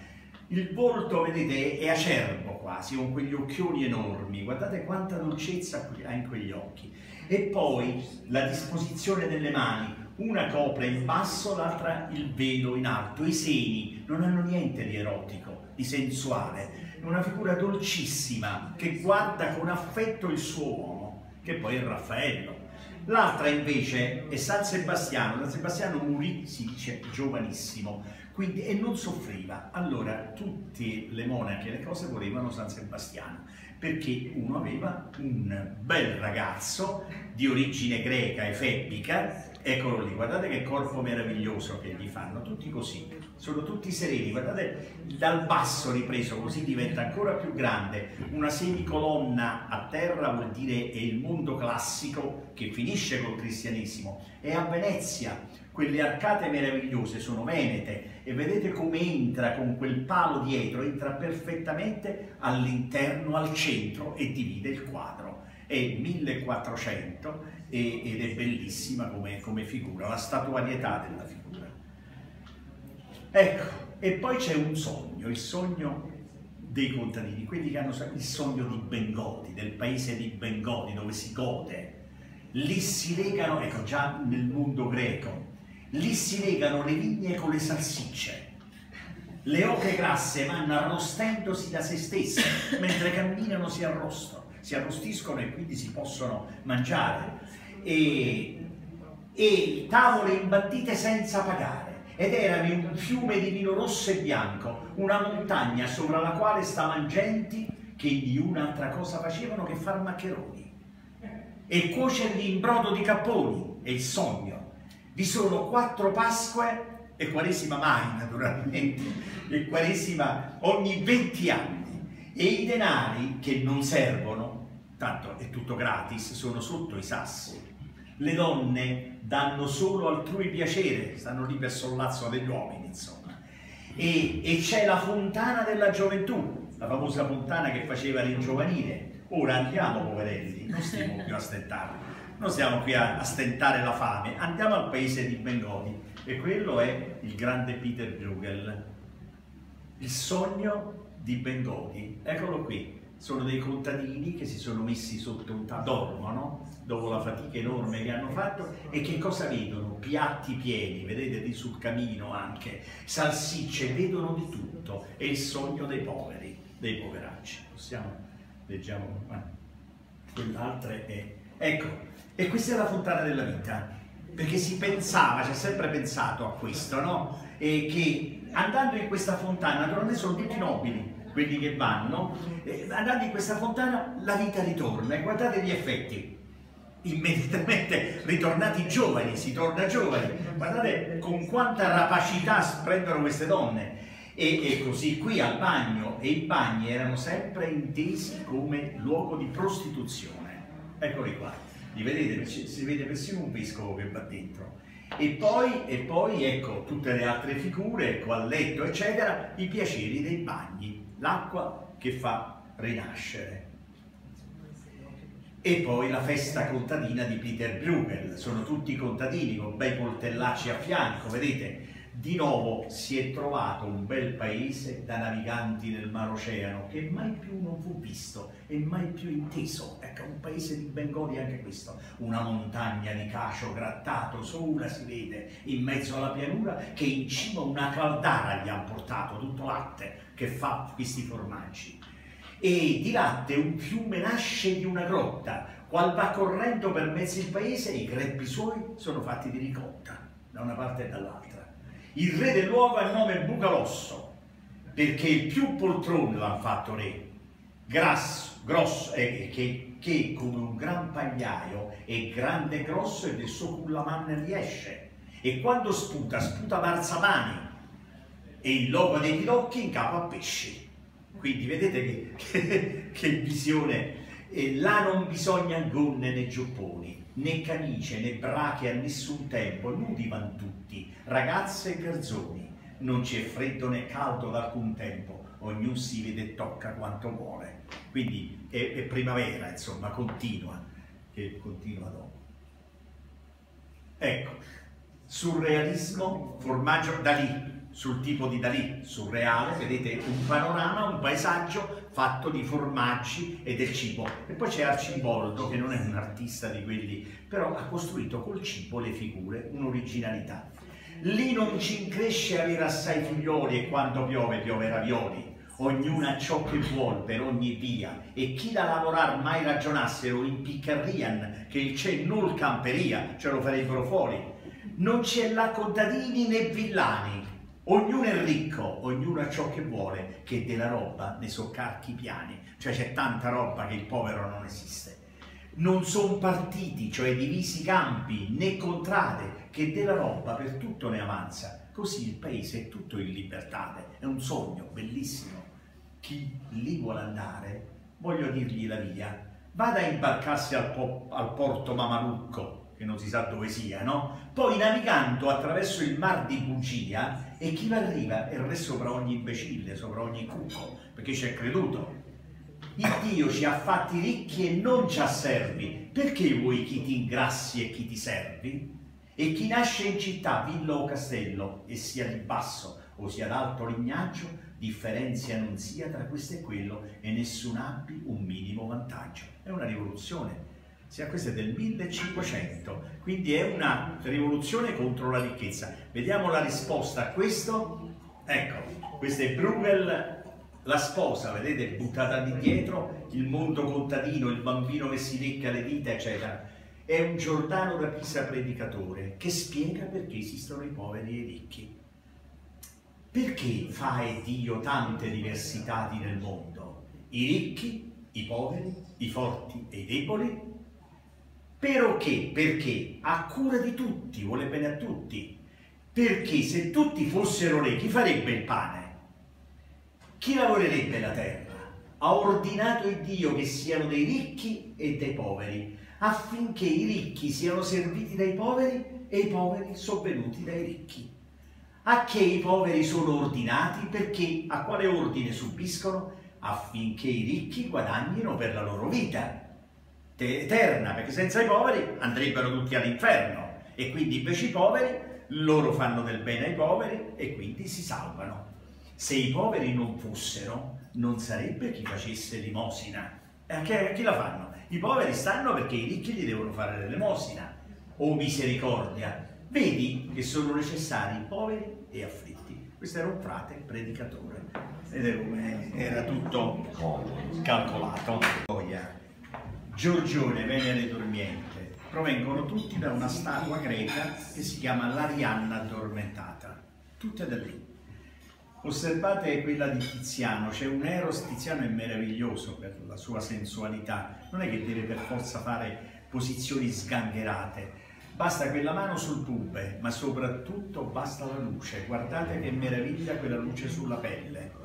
Il volto, vedete, è acerbo quasi, con quegli occhioni enormi, guardate quanta dolcezza ha in quegli occhi. E poi la disposizione delle mani, una copre in basso, l'altra il velo in alto, i seni non hanno niente di erotico, di sensuale. Una figura dolcissima che guarda con affetto il suo uomo, che poi è Raffaello. L'altra invece è San Sebastiano. San Sebastiano morì, si dice, giovanissimo, quindi, e non soffriva. Allora tutte le monache e le cose volevano San Sebastiano, perché uno aveva un bel ragazzo di origine greca e febbica. Eccolo lì, guardate che corpo meraviglioso che gli fanno, tutti così, sono tutti sereni, guardate dal basso ripreso così diventa ancora più grande, una semicolonna a terra vuol dire è il mondo classico che finisce col cristianesimo, è a Venezia, quelle arcate meravigliose sono venete e vedete come entra con quel palo dietro, entra perfettamente all'interno, al centro e divide il quadro, è millequattrocento ed è bellissima come, come figura, la statuarietà della figura. Ecco, e poi c'è un sogno, il sogno dei contadini, quelli che hanno il sogno di Bengodi, del paese di Bengodi dove si gode, lì si legano, ecco già nel mondo greco, lì si legano le vigne con le salsicce, le oche grasse vanno arrostendosi da se stesse, mentre camminano si arrostano, si arrostiscono e quindi si possono mangiare, e, e tavole imbattite senza pagare, ed eravi un fiume di vino rosso e bianco, una montagna sopra la quale stavano genti che di un'altra cosa facevano che far maccheroni e cuocerli in brodo di capponi, è il sogno. Vi sono quattro Pasque e Quaresima mai naturalmente, e Quaresima ogni venti anni, e i denari che non servono, tanto è tutto gratis, sono sotto i sassi. Le donne danno solo altrui piacere, stanno lì per sollazzo degli uomini, insomma. E, e c'è la fontana della gioventù, la famosa fontana che faceva ringiovanire. Ora andiamo, poverelli, non stiamo più a stentare, non stiamo qui a, a stentare la fame, andiamo al paese di Bengodi, e quello è il grande Peter Bruegel, il sogno di Bengodi, eccolo qui, sono dei contadini che si sono messi sotto un tavolo, dormono dopo la fatica enorme che hanno fatto, e che cosa vedono? Piatti pieni, vedete lì sul camino anche, salsicce, vedono di tutto, è il sogno dei poveri, dei poveracci. Possiamo, leggiamo, eh, quell'altra è, ecco, e questa è la fontana della vita, perché si pensava, si è sempre pensato a questo, no? E che andando in questa fontana, naturalmente sono tutti nobili quelli che vanno, eh, andando in questa fontana la vita ritorna, e guardate gli effetti, immediatamente ritornati giovani, si torna giovani, guardate con quanta rapacità prendono queste donne, e, e così qui al bagno, e i bagni erano sempre intesi come luogo di prostituzione, eccoli qua, li vedete, si vede persino un vescovo che va dentro. E poi, e poi ecco, tutte le altre figure, ecco, a letto, eccetera, i piaceri dei bagni, l'acqua che fa rinascere. E poi la festa contadina di Peter Bruegel, sono tutti contadini con bei coltellacci a fianco, vedete? Di nuovo si è trovato un bel paese da naviganti nel mar oceano che mai più non fu visto e mai più inteso. Ecco, un paese di Bengodi anche questo, una montagna di cacio grattato, sola si vede in mezzo alla pianura, che in cima una caldara gli hanno portato, tutto latte che fa questi formaggi. E di latte un fiume nasce di una grotta, qual va correndo per mezzo il paese e i greppi suoi sono fatti di ricotta, da una parte e dall'altra. Il re del luogo ha il nome Bucalosso, perché il più poltrone l'hanno fatto re, grasso, grosso, eh, che, che come un gran pagliaio è grande e grosso e del suo cullaman riesce, e quando sputa, sputa marzapane, e il logo dei pilocchi in capo a pesci. Quindi vedete che, che, che visione, e là non bisogna gonne né giupponi, né camicie né brache a nessun tempo, nudi van tutti, ragazze e garzoni, non c'è freddo né caldo ad alcun tempo, ognuno si vede e tocca quanto vuole. Quindi è, è primavera, insomma, continua, che continua dopo. Ecco, surrealismo, formaggio Dalì, sul tipo di Dalì, surreale, vedete un panorama, un paesaggio fatto di formaggi e del cibo. E poi c'è Arcimboldo, che non è un artista di quelli, però ha costruito col cibo le figure, un'originalità. Lì non ci incresce avere assai figlioli e quando piove, piove ravioli. Ognuna ciò che vuol per ogni via e chi da lavorar mai ragionassero in piccarrian che il c'è null camperia, ce lo farebbero fuori. Non c'è là contadini né villani. Ognuno è ricco, ognuno ha ciò che vuole, che della roba ne soccarchi piani, cioè c'è tanta roba che il povero non esiste. Non sono partiti, cioè divisi campi, né contrade, che della roba per tutto ne avanza. Così il paese è tutto in libertà, è un sogno bellissimo. Chi lì vuole andare, voglio dirgli la via, vada a imbarcarsi al, po al porto Mamalucco, che non si sa dove sia, no? Poi navigando attraverso il mar di bugia e chi va arriva è il re sopra ogni imbecille, sopra ogni cucco, perché ci è creduto. Il Dio ci ha fatti ricchi e non ci ha servi, perché vuoi chi ti ingrassi e chi ti servi? E chi nasce in città, villa o castello, e sia di basso o sia d'alto lignaggio, differenzia non sia tra questo e quello e nessuno abbi un minimo vantaggio. È una rivoluzione. Sì, questa è del millecinquecento, quindi è una rivoluzione contro la ricchezza. Vediamo la risposta a questo. Ecco, questa è Bruegel, la sposa, vedete, buttata di dietro, il mondo contadino, il bambino che si lecca le dita, eccetera. È un Giordano da Pisa predicatore che spiega perché esistono i poveri e i ricchi. Perché fa Dio tante diversità nel mondo? I ricchi, i poveri, i forti e i deboli? Perché? Perché ha cura di tutti, vuole bene a tutti. Perché se tutti fossero re, chi farebbe il pane? Chi lavorerebbe la terra? Ha ordinato il Dio che siano dei ricchi e dei poveri, affinché i ricchi siano serviti dai poveri e i poveri sovvenuti dai ricchi. A che i poveri sono ordinati? Perché a quale ordine subiscono? Affinché i ricchi guadagnino per la loro vita eterna, perché senza i poveri andrebbero tutti all'inferno e quindi invece i poveri loro fanno del bene ai poveri e quindi si salvano. Se i poveri non fossero non sarebbe chi facesse l'elemosina. E a chi la fanno? I poveri stanno perché i ricchi gli devono fare l'elemosina. O misericordia, vedi che sono necessari poveri e afflitti. Questo era un frate predicatore ed era tutto calcolato. Giorgione, Venere dormiente, provengono tutti da una statua greca che si chiama l'Arianna addormentata, tutte da lì. Osservate quella di Tiziano, c'è un Eros, Tiziano è meraviglioso per la sua sensualità, non è che deve per forza fare posizioni sgangherate, basta quella mano sul pube, ma soprattutto basta la luce, guardate che meraviglia quella luce sulla pelle.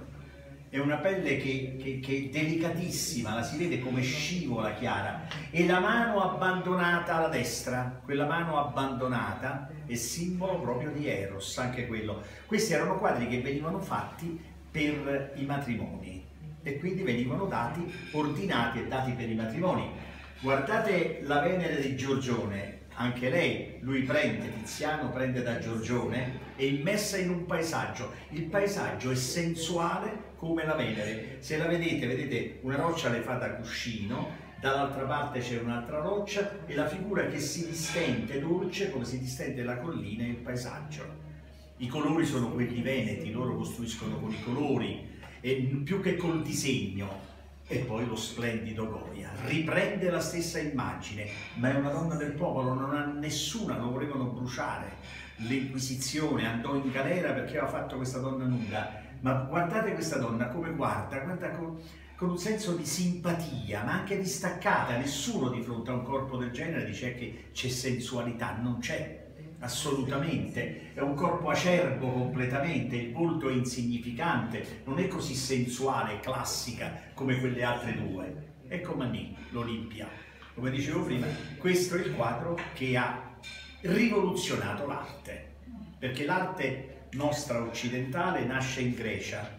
è una pelle che, che, che è delicatissima, la si vede come scivola chiara, e la mano abbandonata alla destra, quella mano abbandonata è simbolo proprio di Eros, anche quello. Questi erano quadri che venivano fatti per i matrimoni e quindi venivano dati, ordinati e dati per i matrimoni. Guardate la Venere di Giorgione, anche lei, lui prende, Tiziano prende da Giorgione e immessa in un paesaggio. Il paesaggio è sensuale come la Venere. Se la vedete, vedete una roccia le fa da cuscino, dall'altra parte c'è un'altra roccia e la figura che si distende dolce come si distende la collina e il paesaggio. I colori sono quelli veneti, loro costruiscono con i colori e più che col disegno. E poi lo splendido Goya riprende la stessa immagine, ma è una donna del popolo, non ha nessuna, lo volevano bruciare. L'Inquisizione andò in galera perché aveva fatto questa donna nuda, ma guardate questa donna come guarda, guarda con, con un senso di simpatia, ma anche distaccata. Nessuno di fronte a un corpo del genere dice che c'è sensualità, non c'è. Assolutamente, è un corpo acerbo completamente, il volto è insignificante, non è così sensuale, classica come quelle altre due. Ecco Manet, l'Olimpia. Come dicevo prima, questo è il quadro che ha rivoluzionato l'arte, perché l'arte nostra occidentale nasce in Grecia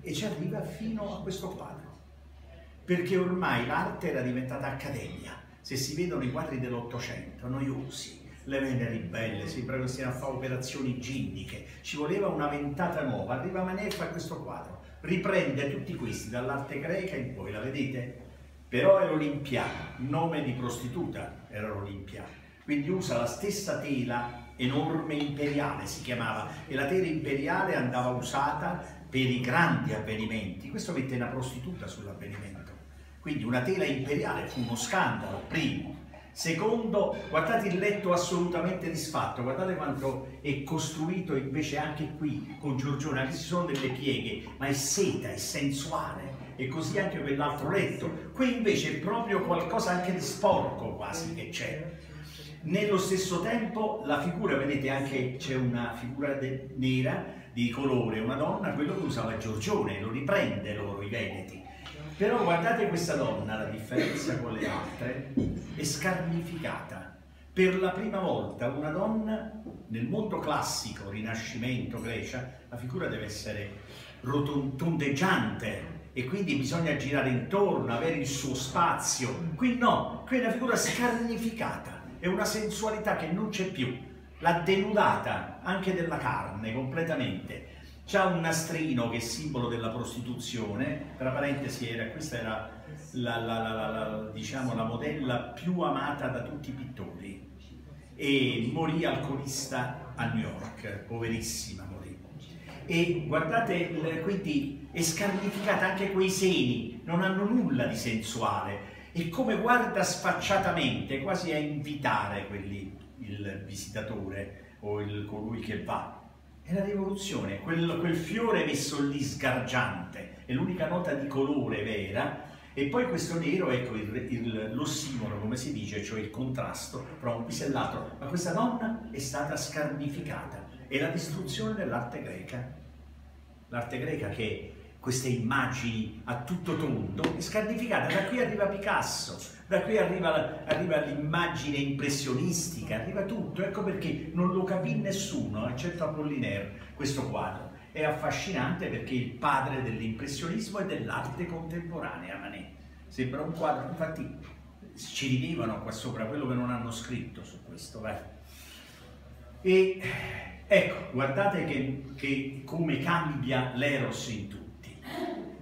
e ci arriva fino a questo quadro, perché ormai l'arte era diventata accademia. Se si vedono i quadri dell'Ottocento, noiosi, le Venere belle, sembra che stiano a fare operazioni ginniche, ci voleva una ventata nuova. Arriva Manet, fa questo quadro, riprende tutti questi dall'arte greca in poi, la vedete? Però è l'Olimpia, nome di prostituta era l'Olimpia, quindi usa la stessa tela enorme imperiale, si chiamava, e la tela imperiale andava usata per i grandi avvenimenti. Questo mette una prostituta sull'avvenimento, quindi una tela imperiale fu uno scandalo, primo. Secondo, guardate il letto assolutamente disfatto, guardate quanto è costruito invece anche qui con Giorgione, anche se ci sono delle pieghe, ma è seta, è sensuale, e così anche per l'altro letto. Qui invece è proprio qualcosa anche di sporco quasi che c'è. Nello stesso tempo la figura, vedete anche c'è una figura nera di colore, una donna, quello che usava Giorgione, lo riprende loro i Veneti. Però guardate questa donna, la differenza con le altre, è scarnificata. Per la prima volta una donna, nel mondo classico, Rinascimento, Grecia, la figura deve essere rotondeggiante e quindi bisogna girare intorno, avere il suo spazio. Qui no, qui è una figura scarnificata, è una sensualità che non c'è più, l'ha denudata anche della carne completamente. C'ha un nastrino che è simbolo della prostituzione, tra parentesi era, questa era la, la, la, la, la, diciamo, la modella più amata da tutti i pittori e morì alcolista a New York, poverissima morì. E guardate, quindi è scarnificata anche quei seni, non hanno nulla di sensuale e come guarda sfacciatamente, quasi a invitare quelli, il visitatore o il, colui che va. È la rivoluzione, quel, quel fiore messo lì sgargiante, è l'unica nota di colore vera, e poi questo nero, ecco l'ossimoro, come si dice, cioè il contrasto tra un viso e l'altro. Ma questa donna è stata scarnificata, è la distruzione dell'arte greca. L'arte greca che queste immagini a tutto tondo è scarnificata, da qui arriva Picasso. Da qui arriva, arriva l'immagine impressionistica, arriva tutto, ecco perché non lo capì nessuno, eccetto Apollinaire, questo quadro. È affascinante perché è il padre dell'impressionismo e dell'arte contemporanea, Manet. Sembra un quadro, infatti ci ridevano qua sopra quello che non hanno scritto su questo. Vai. E ecco, guardate che, che come cambia l'Eros in tutti.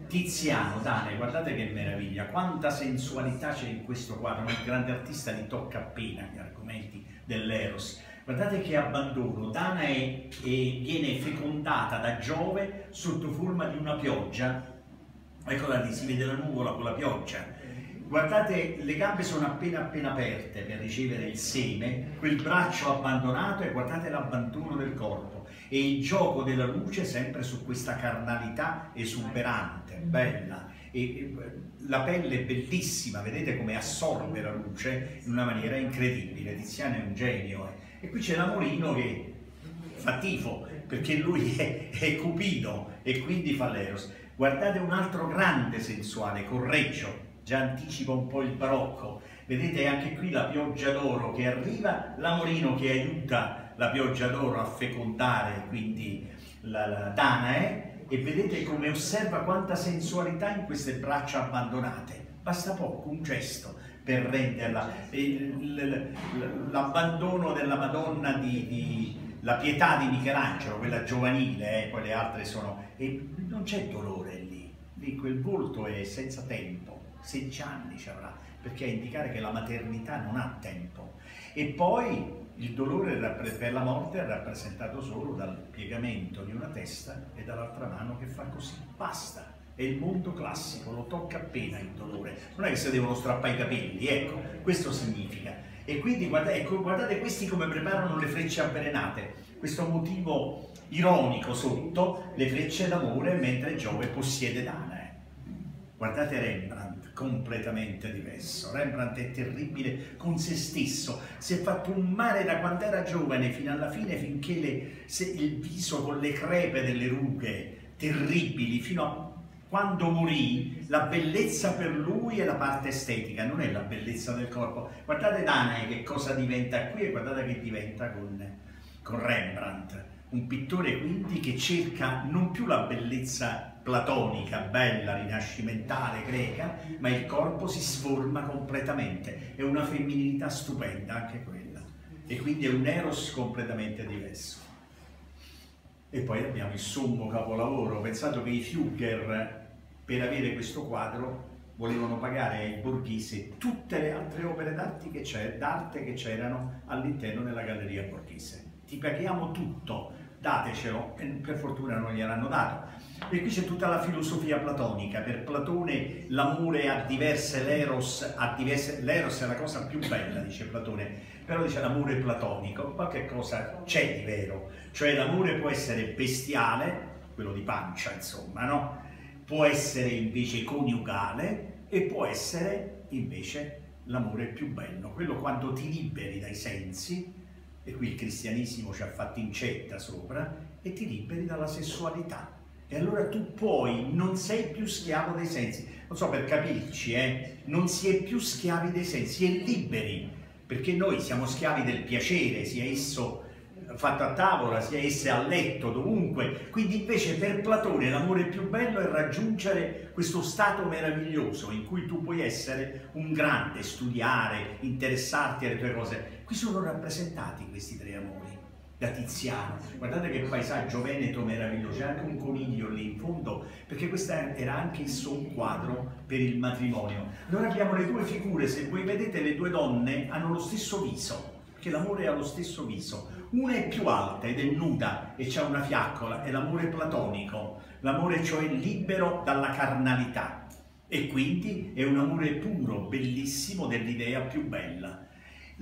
Tiziano, Dane, guardate che meraviglia, quanta sensualità c'è in questo quadro, il grande artista li tocca appena gli argomenti dell'Eros. Guardate che abbandono, Dana è, è, viene fecondata da Giove sotto forma di una pioggia, eccola lì, si vede la nuvola con la pioggia. Guardate, le gambe sono appena appena aperte per ricevere il seme, quel braccio abbandonato e guardate l'abbandono del corpo. E il gioco della luce sempre su questa carnalità esuberante, bella, e la pelle è bellissima, vedete come assorbe la luce in una maniera incredibile. Tiziano è un genio, eh. E qui c'è l'amorino che fa tifo, perché lui è, è Cupido e quindi fa l'Eros. Guardate un altro grande sensuale, Correggio, già anticipa un po' il barocco. Vedete anche qui la pioggia d'oro che arriva, l'amorino che aiuta la pioggia d'oro a fecondare, quindi la, la Danae, e vedete come osserva quanta sensualità in queste braccia abbandonate. Basta poco, un gesto, per renderla. L'abbandono della Madonna di, di la pietà di Michelangelo, quella giovanile, eh, poi le altre sono... E non c'è dolore lì, lì quel volto è senza tempo, sedici anni ci avrà, perché è indicare che la maternità non ha tempo. E poi il dolore per la morte è rappresentato solo dal piegamento di una testa e dall'altra mano che fa così, basta. È il mondo classico, lo tocca appena il dolore, non è che si devono strappare i capelli, ecco, questo significa. E quindi guardate, guardate questi come preparano le frecce avvelenate, questo motivo ironico sotto, le frecce d'amore mentre Giove possiede Danae. Guardate Rembrandt, completamente diverso. Rembrandt è terribile con se stesso, si è fatto un male da quando era giovane fino alla fine, finché le, se, il viso con le crepe delle rughe terribili, fino a quando morì, la bellezza per lui è la parte estetica, non è la bellezza del corpo. Guardate Danae che cosa diventa qui e guardate che diventa con, con Rembrandt. Un pittore quindi che cerca non più la bellezza platonica, bella, rinascimentale, greca, ma il corpo si sforma completamente. È una femminilità stupenda anche quella. E quindi è un Eros completamente diverso. E poi abbiamo il sommo capolavoro. Pensate che i Fugger, per avere questo quadro, volevano pagare ai Borghese tutte le altre opere d'arte che c'erano all'interno della Galleria Borghese. Ti paghiamo tutto, datecelo, e per fortuna non gliel'hanno dato. E qui c'è tutta la filosofia platonica. Per Platone l'amore ha diverse, l'eros ha diverse, l'eros è la cosa più bella, dice Platone, però dice l'amore platonico, qualche cosa c'è di vero, cioè l'amore può essere bestiale, quello di pancia insomma, no? Può essere invece coniugale e può essere invece l'amore più bello, quello quando ti liberi dai sensi, e qui il cristianesimo ci ha fatto incetta sopra, e ti liberi dalla sessualità. E allora tu puoi, non sei più schiavo dei sensi, non so per capirci, eh? Non si è più schiavi dei sensi, si è liberi, perché noi siamo schiavi del piacere, sia esso fatto a tavola, sia esso a letto, dovunque. Quindi invece per Platone l'amore più bello è raggiungere questo stato meraviglioso in cui tu puoi essere un grande, studiare, interessarti alle tue cose. Qui sono rappresentati questi tre amori da Tiziano. Guardate che paesaggio veneto meraviglioso, c'è anche un coniglio lì in fondo, perché questo era anche il suo quadro per il matrimonio. Allora abbiamo le due figure, se voi vedete le due donne hanno lo stesso viso, perché l'amore ha lo stesso viso. Una è più alta ed è nuda e c'ha una fiaccola, è l'amore platonico, l'amore cioè libero dalla carnalità, e quindi è un amore puro, bellissimo, dell'idea più bella.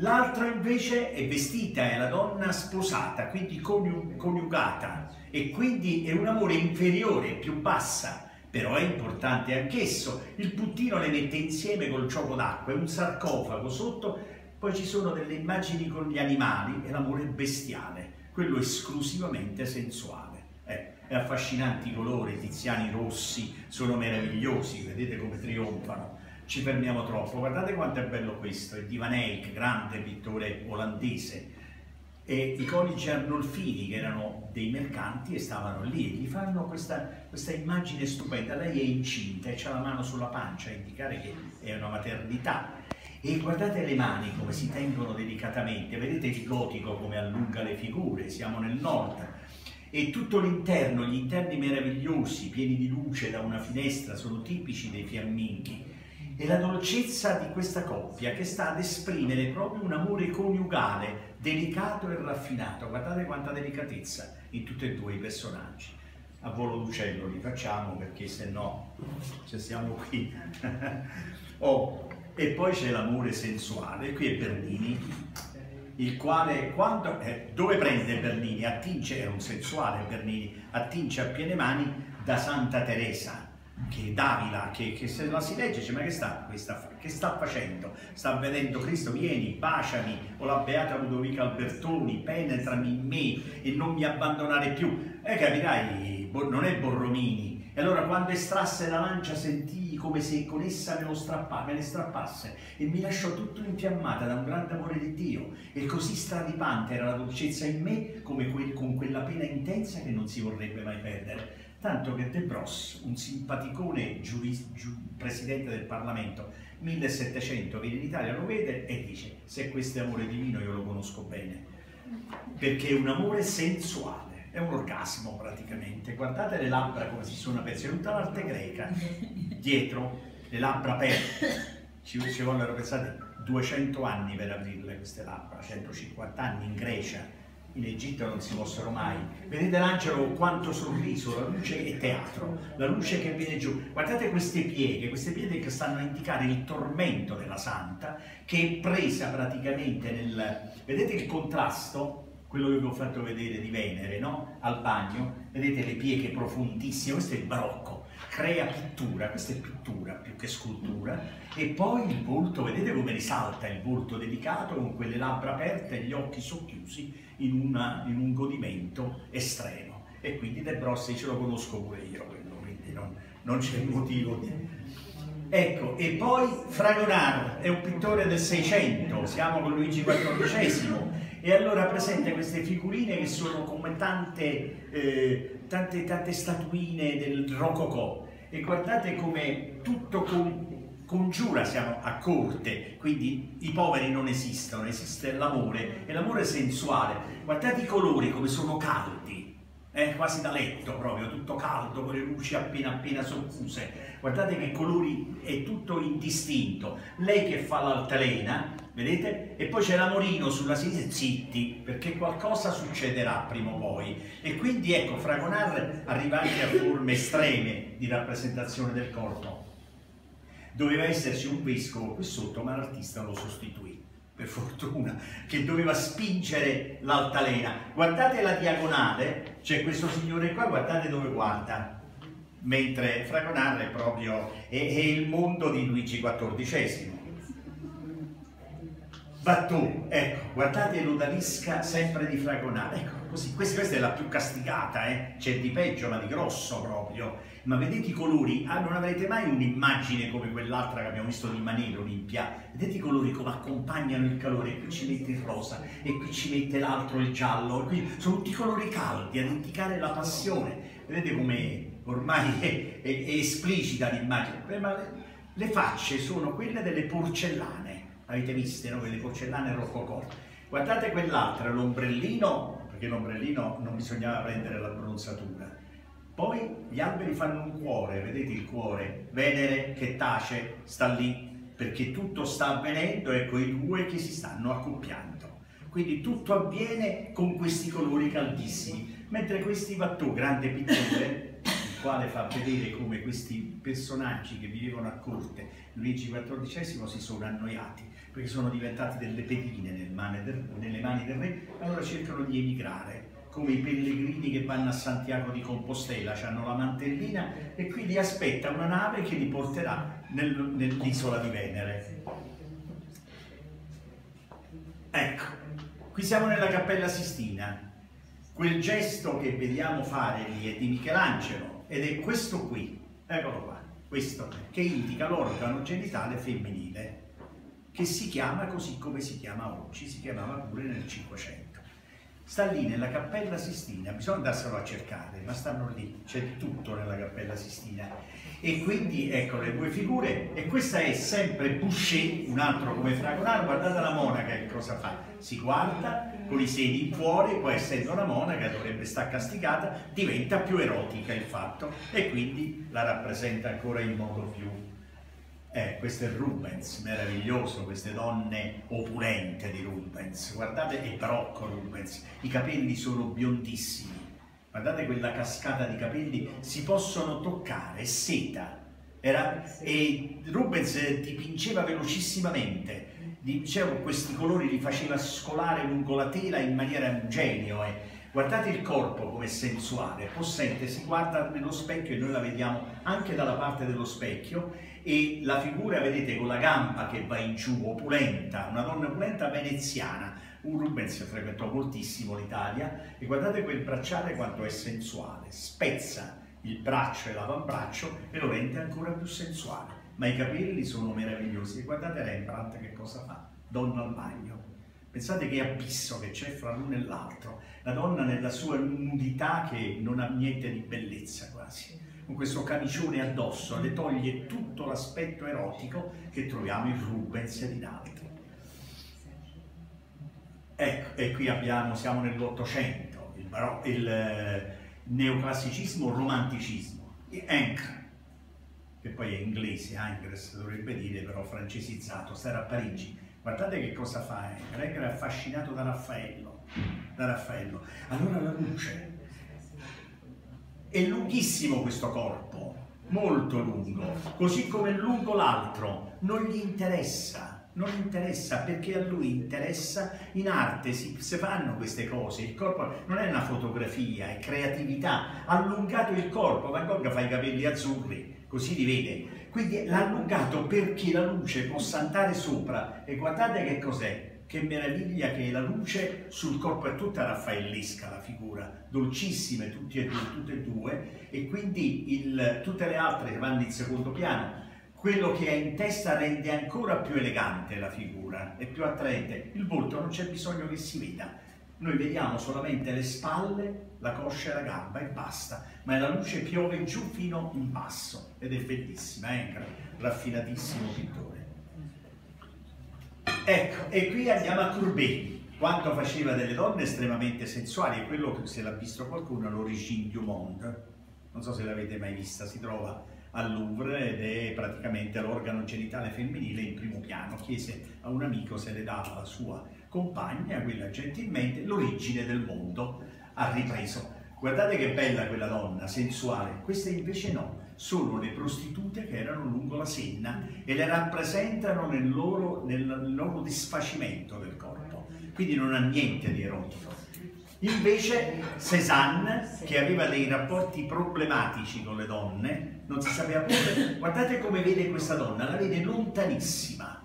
L'altra invece è vestita, è la donna sposata, quindi coniugata, e quindi è un amore inferiore, più bassa, però è importante anch'esso. Il puntino le mette insieme col gioco d'acqua, è un sarcofago sotto, poi ci sono delle immagini con gli animali, è l'amore bestiale, quello esclusivamente sensuale. Eh, è affascinanti i colori, i Tiziani rossi sono meravigliosi, vedete come trionfano. Ci fermiamo troppo, guardate quanto è bello questo, il Di Van Eyck, grande pittore olandese, e i coniugi Arnolfini che erano dei mercanti e stavano lì e gli fanno questa, questa immagine stupenda, lei è incinta e ha la mano sulla pancia a indicare che è una maternità, e guardate le mani come si tengono delicatamente, vedete il gotico come allunga le figure, siamo nel nord. E tutto l'interno, gli interni meravigliosi, pieni di luce da una finestra, sono tipici dei fiamminghi. E la dolcezza di questa coppia che sta ad esprimere proprio un amore coniugale, delicato e raffinato. Guardate quanta delicatezza in tutti e due i personaggi. A volo d'uccello li facciamo perché se no ci siamo qui. Oh, e poi c'è l'amore sensuale, qui è Bernini, il quale quando, eh, dove prende Bernini? Attinge, era un sensuale Bernini, attinge a piene mani da Santa Teresa, che Davila, che, che se la si legge dice ma che sta, questa, che sta facendo? Sta vedendo Cristo, vieni, baciami, o la Beata Ludovica Albertoni, penetrami in me e non mi abbandonare più. E eh, capirai, non è Borromini E allora quando estrasse la lancia sentii come se con essa me, lo strappa, me ne strappasse e mi lasciò tutto infiammata da un grande amore di Dio, e così stradipante era la dolcezza in me come quel, con quella pena intensa che non si vorrebbe mai perdere. Tanto che De Bros, un simpaticone giurist, giur, presidente del Parlamento, millesettecento, viene in Italia, lo vede e dice: se questo è amore divino io lo conosco bene, perché è un amore sensuale. È un orgasmo praticamente, guardate le labbra come si sono aperte, c'è tutta l'arte greca, dietro le labbra aperte, ci, ci vogliono, pensate, duecento anni per aprirle queste labbra, centocinquanta anni in Grecia, in Egitto non si possono mai. Vedete l'angelo quanto sorriso, la luce è teatro, la luce che viene giù, guardate queste pieghe, queste pieghe che stanno a indicare il tormento della santa, che è presa praticamente nel, vedete il contrasto? Quello che vi ho fatto vedere di Venere, no? Al bagno, vedete le pieghe profondissime, questo è il barocco, crea pittura, questa è pittura più che scultura, e poi il volto, vedete come risalta il volto delicato con quelle labbra aperte e gli occhi socchiusi in, una, in un godimento estremo. E quindi De Brossi ce lo conosco pure io, quello, quindi non, non c'è motivo di... Ecco, e poi Fragonard è un pittore del Seicento, siamo con Luigi quattordicesimo, e allora presenta queste figurine che sono come tante, eh, tante, tante statuine del Rococò, e guardate come tutto con, congiura, siamo a corte, quindi i poveri non esistono, esiste l'amore, e l'amore sensuale. Guardate i colori come sono caldi, eh, quasi da letto proprio, tutto caldo, con le luci appena appena soffuse, guardate che colori, è tutto indistinto, lei che fa l'altalena, vedete? E poi c'è l'amorino sulla sinistra, zitti, perché qualcosa succederà prima o poi. E quindi ecco, Fragonard arriva anche a forme estreme di rappresentazione del corpo. Doveva esserci un vescovo qui sotto, ma l'artista lo sostituì, per fortuna, che doveva spingere l'altalena. Guardate la diagonale, c'è questo signore qua, guardate dove guarda, mentre Fragonard è proprio è, è il mondo di Luigi quattordicesimo. Battò, ecco, guardate l'odalisca sempre di Fragonard, ecco, così, questa, questa è la più castigata, eh? C'è di peggio ma di grosso proprio, ma vedete i colori, ah, non avrete mai un'immagine come quell'altra che abbiamo visto di Manet, Olimpia, vedete i colori come accompagnano il calore, qui ci mette il rosa e qui ci mette l'altro, il giallo, qui sono tutti colori caldi ad indicare la passione, vedete come ormai è, è, è esplicita l'immagine, ma le, le facce sono quelle delle porcellane. Avete visto, no? Quelle porcellane rococò. Guardate quell'altra, l'ombrellino, perché l'ombrellino non bisognava prendere la bronzatura. Poi gli alberi fanno un cuore, vedete il cuore, Venere che tace, sta lì, perché tutto sta avvenendo, ecco i due che si stanno accoppiando. Quindi tutto avviene con questi colori caldissimi, mentre questi Watteau, grande pittore, il quale fa vedere come questi personaggi che vivevano a corte, Luigi quattordicesimo, si sono annoiati, perché sono diventati delle pedine nel mani del, nelle mani del re, allora cercano di emigrare, come i pellegrini che vanno a Santiago di Compostela, hanno la mantellina e qui li aspetta una nave che li porterà nel, nell'isola di Venere. Ecco, qui siamo nella Cappella Sistina, quel gesto che vediamo fare lì è di Michelangelo ed è questo qui, eccolo qua, questo che indica l'organo genitale femminile, che si chiama così come si chiama oggi, si chiamava pure nel Cinquecento. Sta lì nella Cappella Sistina, bisogna andarselo a cercare, ma stanno lì, c'è tutto nella Cappella Sistina. E quindi ecco le due figure, e questa è sempre Boucher, un altro come Fragonard, guardate la monaca che cosa fa, si guarda con i seni fuori, poi essendo una monaca dovrebbe stare castigata, diventa più erotica il fatto, e quindi la rappresenta ancora in modo più... Eh, questo è Rubens, meraviglioso, queste donne opulente di Rubens, guardate, è barocco Rubens, i capelli sono biondissimi, guardate quella cascata di capelli, si possono toccare, è seta, era, e Rubens dipingeva velocissimamente, diceva, questi colori li faceva scolare lungo la tela in maniera un genio, eh. Guardate il corpo come sensuale, possente, si guarda nello specchio e noi la vediamo anche dalla parte dello specchio, e la figura, vedete, con la gamba che va in giù, opulenta, una donna opulenta veneziana, un Rubens frequentò moltissimo l'Italia, e guardate quel bracciale quanto è sensuale, spezza il braccio e l'avambraccio e lo rende ancora più sensuale. Ma i capelli sono meravigliosi. E guardate Rembrandt che cosa fa? Donna al bagno. Pensate che abisso che c'è fra l'uno e l'altro. La donna nella sua nudità che non ha niente di bellezza quasi. Con questo camicione addosso le toglie tutto l'aspetto erotico che troviamo in Rubens e in altri. Ecco, e qui abbiamo, siamo nell'Ottocento, il, il neoclassicismo, il romanticismo, Ingres, che poi è inglese, Ingres dovrebbe dire, però francesizzato, sarà a Parigi. Guardate che cosa fa Ingres, eh? Era affascinato da Raffaello, da Raffaello. Allora la luce, è lunghissimo questo corpo, molto lungo, così come è lungo l'altro, non gli interessa. Non interessa, perché a lui interessa, in arte si, si fanno queste cose, il corpo non è una fotografia, è creatività, allungato il corpo, Van Gogh fa i capelli azzurri, così li vede, quindi l'ha allungato perché la luce possa andare sopra e guardate che cos'è, che meraviglia che la luce sul corpo è tutta raffaellesca la figura, dolcissime tutti e due, tutte e due e quindi il, tutte le altre che vanno in secondo piano. Quello che è in testa rende ancora più elegante la figura, è più attraente. Il volto non c'è bisogno che si veda. Noi vediamo solamente le spalle, la coscia e la gamba e basta. Ma la luce piove giù fino in basso ed è bellissima, è un raffinatissimo pittore. Ecco, e qui andiamo a Courbet, quando faceva delle donne estremamente sensuali. E quello che se l'ha visto qualcuno è l'Origine du Monde. Non so se l'avete mai vista, si trova al Louvre ed è praticamente l'organo genitale femminile in primo piano. Chiese a un amico se le dava la sua compagna, quella gentilmente, l'origine del mondo ha ripreso. Guardate che bella quella donna, sensuale. Queste invece no, sono le prostitute che erano lungo la Senna e le rappresentano nel loro, nel loro disfacimento del corpo, quindi non ha niente di erotico. Invece Cézanne, che aveva dei rapporti problematici con le donne, non si sapeva più. Guardate come vede questa donna, la vede lontanissima.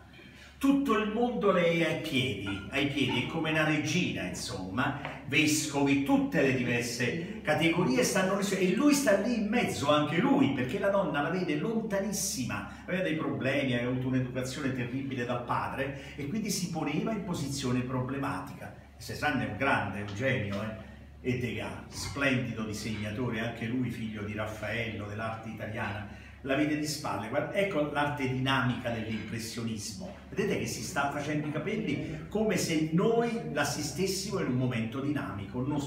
Tutto il mondo le è ai piedi, ai piedi, è come una regina, insomma. Vescovi, tutte le diverse categorie stanno lì e lui sta lì in mezzo, anche lui, perché la donna la vede lontanissima. Aveva dei problemi, aveva avuto un'educazione terribile dal padre e quindi si poneva in posizione problematica. Cézanne è un grande, un genio, eh? E Degas, splendido disegnatore, anche lui figlio di Raffaello, dell'arte italiana, la vede di spalle, guarda, ecco l'arte dinamica dell'impressionismo, vedete che si sta facendo i capelli come se noi l'assistessimo in un momento dinamico, non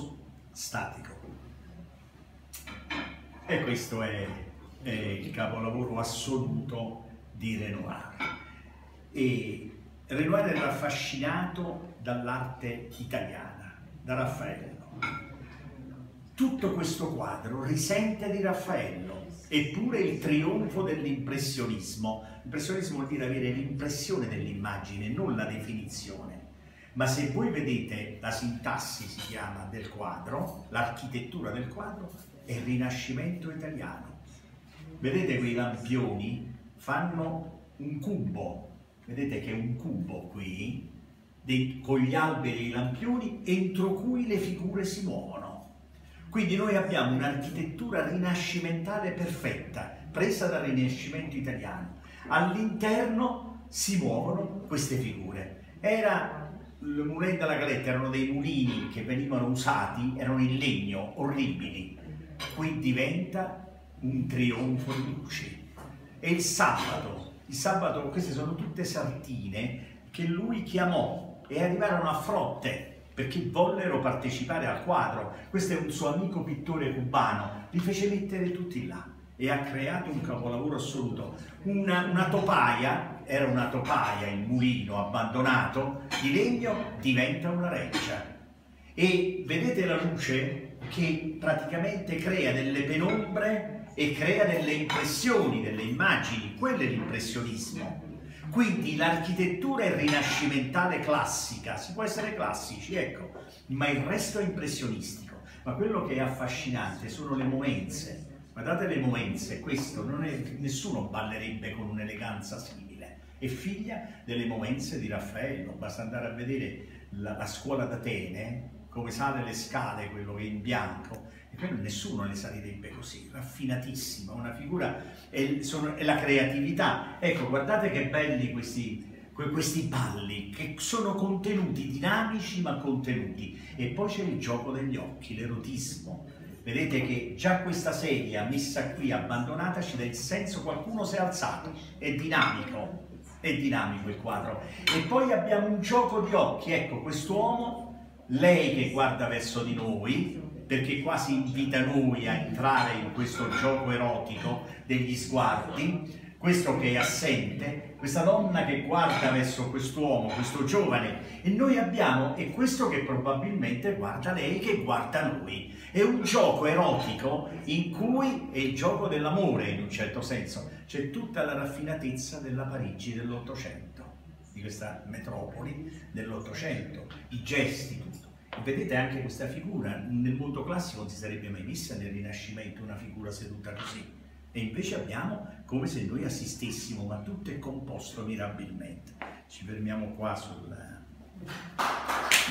statico. E questo è, è il capolavoro assoluto di Renoir. E Renoir era affascinato dall'arte italiana, da Raffaello. Tutto questo quadro risente di Raffaello, eppure il trionfo dell'impressionismo. Impressionismo vuol dire avere l'impressione dell'immagine, non la definizione. Ma se voi vedete la sintassi, si chiama, del quadro, l'architettura del quadro, è il Rinascimento italiano. Vedete quei lampioni fanno un cubo, vedete che è un cubo qui, Dei, con gli alberi e i lampioni entro cui le figure si muovono. Quindi noi abbiamo un'architettura rinascimentale perfetta, presa dal Rinascimento italiano. All'interno si muovono queste figure. Era il muretto della Galetta, erano dei mulini che venivano usati, erano in legno, orribili. Qui diventa un trionfo di luce. E il sabato, il sabato, queste sono tutte sartine che lui chiamò e arrivarono a frotte perché vollero partecipare al quadro. Questo è un suo amico pittore cubano, li fece mettere tutti là e ha creato un capolavoro assoluto. Una, una topaia, era una topaia, il mulino abbandonato, di legno diventa una reggia. E vedete la luce che praticamente crea delle penombre e crea delle impressioni, delle immagini, quello è l'impressionismo. Quindi l'architettura è rinascimentale classica, si può essere classici, ecco, ma il resto è impressionistico. Ma quello che è affascinante sono le movenze. Guardate le movenze, questo non è, nessuno ballerebbe con un'eleganza simile. È figlia delle movenze di Raffaello, basta andare a vedere la, la scuola d'Atene, come sale le scale, quello che è in bianco, e quello nessuno le salirebbe così, raffinatissima, una figura, è, sono, è la creatività. Ecco, guardate che belli questi, questi balli, che sono contenuti, dinamici ma contenuti. E poi c'è il gioco degli occhi, l'erotismo. Vedete che già questa sedia messa qui, abbandonata, ci dà il senso, qualcuno si è alzato, è dinamico, è dinamico il quadro. E poi abbiamo un gioco di occhi, ecco quest'uomo, lei che guarda verso di noi, perché quasi invita noi a entrare in questo gioco erotico degli sguardi, questo che è assente, questa donna che guarda verso quest'uomo, questo giovane, e noi abbiamo, e questo che probabilmente guarda lei che guarda noi. È un gioco erotico in cui è il gioco dell'amore, in un certo senso. C'è tutta la raffinatezza della Parigi dell'Ottocento, di questa metropoli dell'Ottocento, i gesti, tutto. Vedete anche questa figura, nel mondo classico non si sarebbe mai vista nel Rinascimento una figura seduta così. E invece abbiamo come se noi assistessimo, ma tutto è composto mirabilmente. Ci fermiamo qua sul...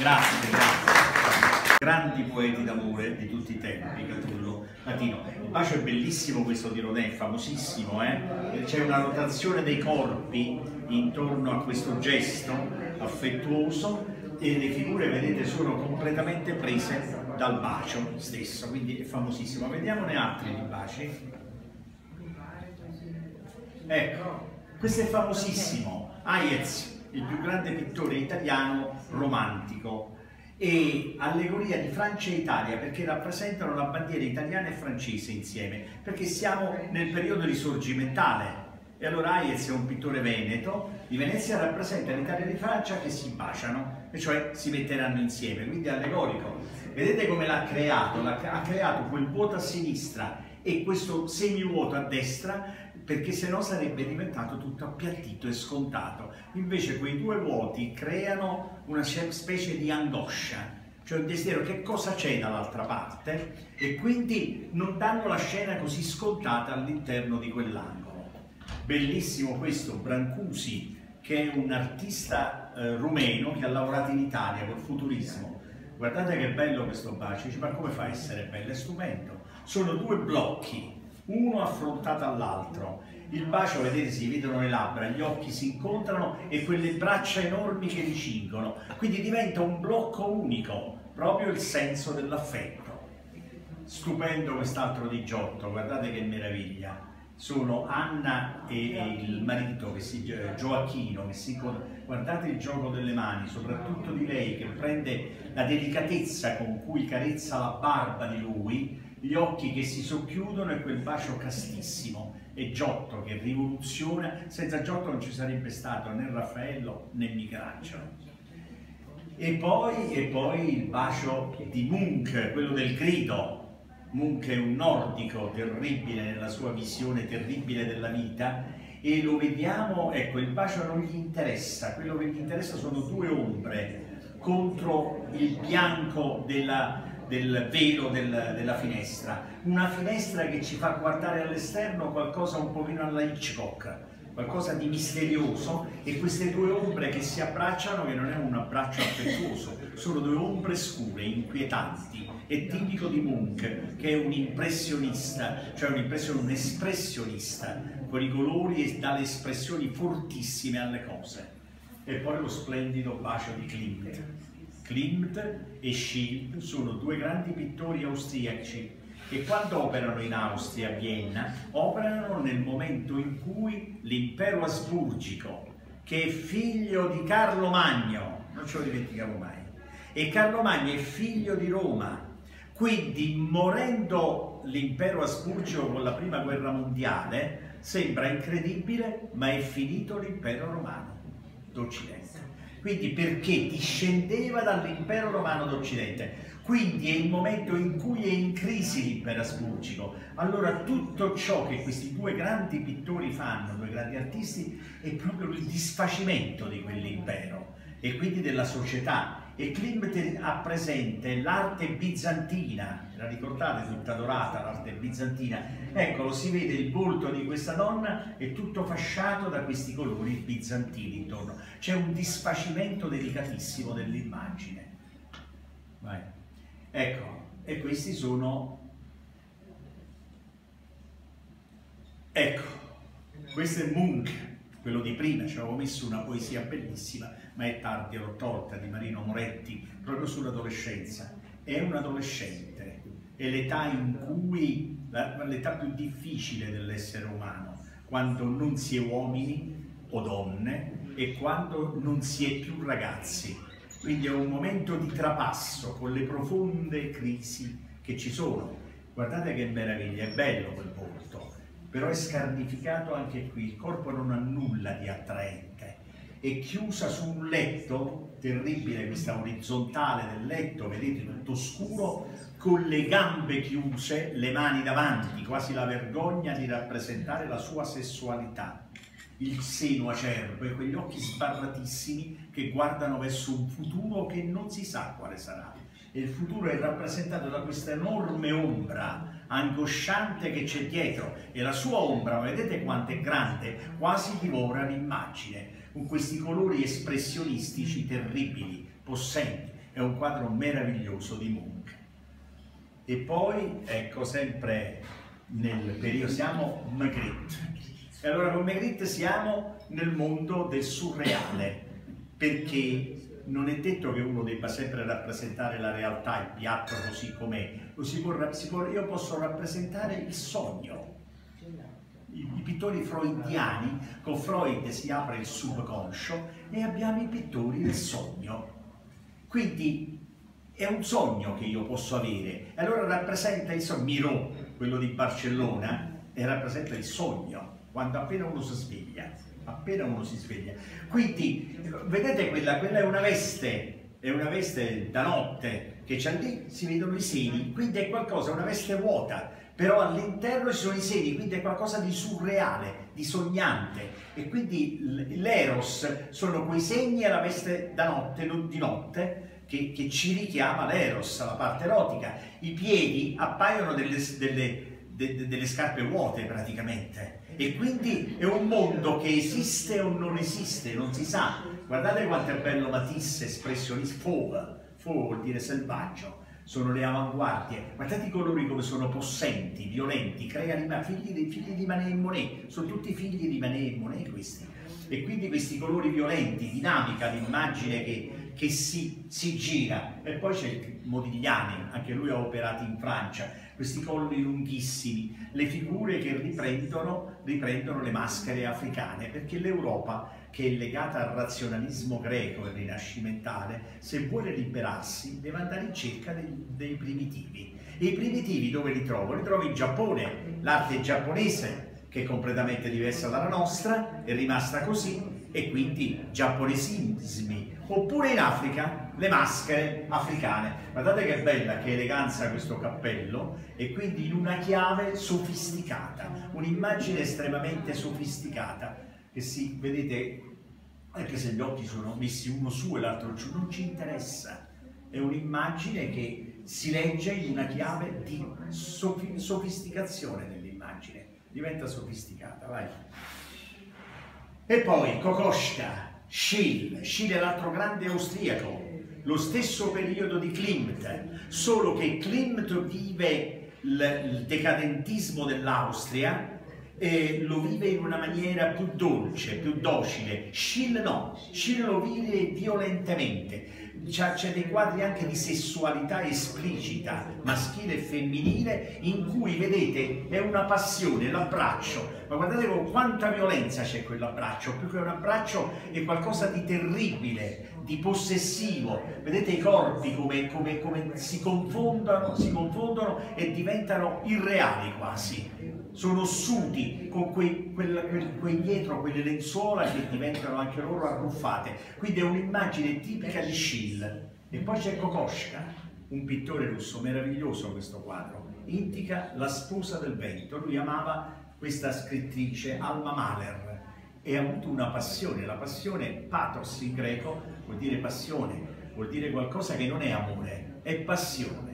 Grazie, grazie. Grandi poeti d'amore di tutti i tempi, Catullo, Latino. Ma c'è bellissimo questo di Rodin, famosissimo, eh? C'è una rotazione dei corpi intorno a questo gesto affettuoso e le figure, vedete, sono completamente prese dal bacio stesso, quindi è famosissimo. Vediamone altri di baci. Ecco, questo è famosissimo, Hayez, il più grande pittore italiano romantico, e allegoria di Francia e Italia, perché rappresentano la bandiera italiana e francese insieme, perché siamo nel periodo risorgimentale, e allora Hayez è un pittore veneto di Venezia, rappresenta l'Italia e la Francia che si baciano, e cioè si metteranno insieme, quindi è allegorico. Vedete come l'ha creato, ha creato quel vuoto a sinistra e questo semivuoto a destra, perché sennò sarebbe diventato tutto appiattito e scontato. Invece quei due vuoti creano una specie di angoscia, cioè un desiderio, che cosa c'è dall'altra parte, e quindi non danno la scena così scontata all'interno di quell'angolo. Bellissimo questo, Brancusi, che è un artista eh, rumeno che ha lavorato in Italia col futurismo. Guardate che bello questo bacio, dice, ma come fa a essere bello? È stupendo. Sono due blocchi, uno affrontato all'altro. Il bacio, vedete, si vedono le labbra, gli occhi si incontrano e quelle braccia enormi che li cingono. Quindi diventa un blocco unico, proprio il senso dell'affetto. Stupendo quest'altro di Giotto, guardate che meraviglia. Sono Anna e il marito, che si, Gioacchino, che si, guardate il gioco delle mani, soprattutto di lei, che prende la delicatezza con cui carezza la barba di lui, gli occhi che si socchiudono e quel bacio castissimo. E Giotto che rivoluziona, senza Giotto non ci sarebbe stato né Raffaello né Michelangelo. E poi, e poi il bacio di Munch, quello del grido. Munch è un nordico terribile nella sua visione terribile della vita, e lo vediamo, ecco, il bacio non gli interessa, quello che gli interessa sono due ombre contro il bianco della... del velo del, della finestra, una finestra che ci fa guardare all'esterno qualcosa un pochino alla Hitchcock, qualcosa di misterioso, e queste due ombre che si abbracciano, che non è un abbraccio affettuoso, sono due ombre scure, inquietanti, e tipico di Munch, che è un impressionista, cioè un, un espressionista, con i colori e dalle espressioni fortissime alle cose. E poi lo splendido bacio di Klimt. Klimt e Schiele sono due grandi pittori austriaci che, quando operano in Austria, a Vienna, operano nel momento in cui l'impero asburgico, che è figlio di Carlo Magno, non ce lo dimentichiamo mai, e Carlo Magno è figlio di Roma, quindi morendo l'impero asburgico con la prima guerra mondiale, sembra incredibile, ma è finito l'impero romano d'Occidente. Quindi perché discendeva dall'impero romano d'Occidente, quindi è il momento in cui è in crisi l'impero asburgico. Allora tutto ciò che questi due grandi pittori fanno, due grandi artisti, è proprio il disfacimento di quell'impero e quindi della società. E Klimt ha presente l'arte bizantina, la ricordate tutta dorata, l'arte bizantina? Eccolo, si vede il volto di questa donna, è tutto fasciato da questi colori bizantini intorno. C'è un disfacimento delicatissimo dell'immagine. Vai. Ecco, e questi sono... Ecco, questo è Munch, quello di prima, ci avevo messo una poesia bellissima, ma è tardi, l'ho tolta, di Marino Moretti, proprio sull'adolescenza. È un adolescente, è l'età in cui, l'età più difficile dell'essere umano, quando non si è uomini o donne e quando non si è più ragazzi. Quindi è un momento di trapasso con le profonde crisi che ci sono. Guardate che meraviglia, è bello quel volto, però è scarnificato anche qui, il corpo non ha nulla di attraente, è chiusa su un letto, terribile questa orizzontale del letto, vedete tutto scuro, con le gambe chiuse, le mani davanti, quasi la vergogna di rappresentare la sua sessualità, il seno acerbo e quegli occhi sbarratissimi che guardano verso un futuro che non si sa quale sarà. E il futuro è rappresentato da questa enorme ombra angosciante che c'è dietro, e la sua ombra, vedete quanto è grande, quasi divora l'immagine, con questi colori espressionistici terribili, possenti. È un quadro meraviglioso di Munch. E poi, ecco, sempre nel periodo, siamo Magritte. E allora con Magritte siamo nel mondo del surreale, perché non è detto che uno debba sempre rappresentare la realtà, il piatto così com'è. Io posso rappresentare il sogno. I pittori freudiani, con Freud si apre il subconscio e abbiamo i pittori del sogno. Quindi è un sogno che io posso avere. E allora rappresenta il sogno. Miró, quello di Barcellona, e rappresenta il sogno, quando appena uno si sveglia. Appena uno si sveglia. Quindi, vedete quella, quella è una veste, è una veste da notte che c'è lì, si vedono i seni, quindi è qualcosa, una veste vuota, però all'interno ci sono i seni, quindi è qualcosa di surreale, di sognante. E quindi l'eros sono quei segni e la veste da notte, non di notte, che, che ci richiama l'eros, la parte erotica. I piedi appaiono delle, delle, de, delle scarpe vuote praticamente. E quindi è un mondo che esiste o non esiste, non si sa. Guardate quanto è bello Matisse, espressionista, fauve, fauve vuol dire selvaggio, sono le avanguardie. Guardate i colori come sono possenti, violenti, creano figli, figli di Manet e Monet, sono tutti figli di Manet e Monet questi. E quindi questi colori violenti, dinamica, l'immagine che, che si, si gira. E poi c'è il Modigliani, anche lui ha operato in Francia. Questi colli lunghissimi, le figure che riprendono, riprendono le maschere africane, perché l'Europa, che è legata al razionalismo greco e rinascimentale, se vuole liberarsi deve andare in cerca dei, dei primitivi. E i primitivi dove li trovo? Li trovo in Giappone, l'arte giapponese, che è completamente diversa dalla nostra, è rimasta così, e quindi giapponesismi, oppure in Africa le maschere africane. Guardate che bella, che eleganza questo cappello, e quindi in una chiave sofisticata, un'immagine estremamente sofisticata, che si, vedete, anche se gli occhi sono messi uno su e l'altro giù, non ci interessa, è un'immagine che si legge in una chiave di sof- sofisticazione dell'immagine, diventa sofisticata, vai. E poi Kokoschka, Schiele, Schiele è l'altro grande austriaco, lo stesso periodo di Klimt, solo che Klimt vive il decadentismo dell'Austria e lo vive in una maniera più dolce, più docile. Schiele no, Schiele lo vive violentemente. C'è dei quadri anche di sessualità esplicita, maschile e femminile, in cui, vedete, è una passione, l'abbraccio. Ma guardate con quanta violenza c'è quell'abbraccio, più che un abbraccio è qualcosa di terribile, di possessivo. Vedete i corpi come, come, come si confondono, si confondono e diventano irreali quasi. Sono ossuti con quei, quel, quel, quel dietro, quelle lenzuola che diventano anche loro arruffate. Quindi è un'immagine tipica di Schiele. E poi c'è Kokoschka, un pittore russo meraviglioso questo quadro, indica la sposa del vento. Lui amava questa scrittrice Alma Mahler e ha avuto una passione, la passione pathos in greco vuol dire passione, vuol dire qualcosa che non è amore, è passione.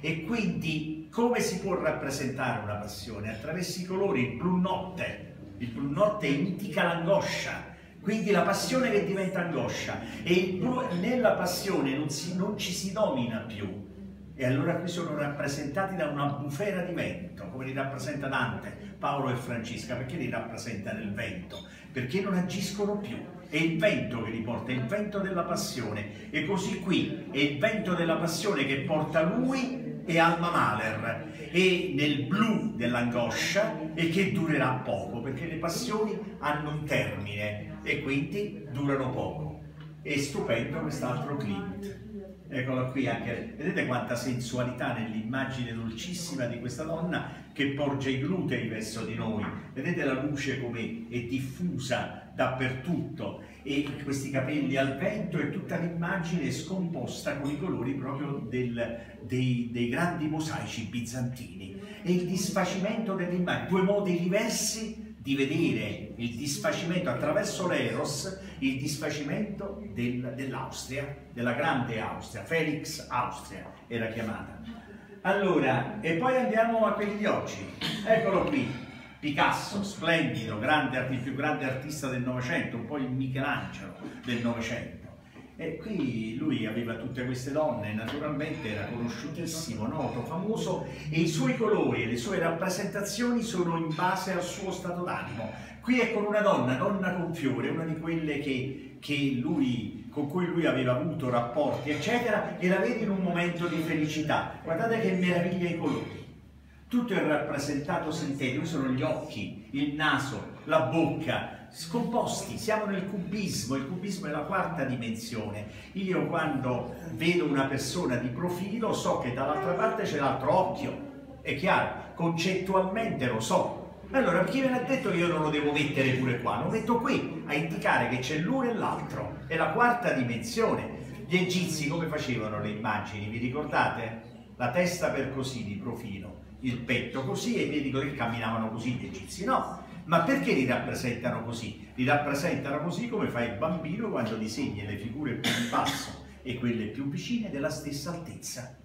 E quindi come si può rappresentare una passione? Attraverso i colori, il blu notte. Il blu notte indica l'angoscia, quindi la passione che diventa angoscia. E il blu, nella passione non, si, non ci si domina più, E allora qui sono rappresentati da una bufera di vento, come li rappresenta Dante, Paolo e Francesca. Perché li rappresenta nel vento? Perché non agiscono più, è il vento che li porta, è il vento della passione. E così qui è il vento della passione che porta lui e Alma Mahler, e nel blu dell'angoscia, e che durerà poco, perché le passioni hanno un termine e quindi durano poco. È stupendo quest'altro Klimt. Eccola qui anche, vedete quanta sensualità nell'immagine dolcissima di questa donna che porge i glutei verso di noi, vedete la luce come è diffusa dappertutto e questi capelli al vento e tutta l'immagine è scomposta con i colori proprio del, dei, dei grandi mosaici bizantini e il disfacimento dell'immagine, due modi diversi di vedere il disfacimento attraverso l'Eros, il disfacimento del, dell'Austria, della grande Austria, Felix Austria era chiamata. Allora, e poi andiamo a quelli di oggi, eccolo qui, Picasso, splendido, grande, il più grande artista del Novecento, un po' il Michelangelo del Novecento. E qui lui aveva tutte queste donne, naturalmente era conosciutissimo, noto, famoso, e i suoi colori e le sue rappresentazioni sono in base al suo stato d'animo. Qui è con una donna, donna con fiore, una di quelle che, che lui, con cui lui aveva avuto rapporti, eccetera, e la vede in un momento di felicità. Guardate che meraviglia i colori. Tutto è rappresentato sentendo, sono gli occhi, il naso, la bocca, scomposti, siamo nel cubismo, il cubismo è la quarta dimensione. Io quando vedo una persona di profilo so che dall'altra parte c'è l'altro occhio, è chiaro, concettualmente lo so. Allora chi me l'ha detto che io non lo devo mettere pure qua? Lo metto qui a indicare che c'è l'uno e l'altro, è la quarta dimensione. Gli egizi come facevano le immagini, vi ricordate? La testa per così di profilo, il petto così, e vi dico che camminavano così gli egizi, no? Ma perché li rappresentano così? Li rappresentano così come fa il bambino quando disegna le figure più in basso e quelle più vicine della stessa altezza.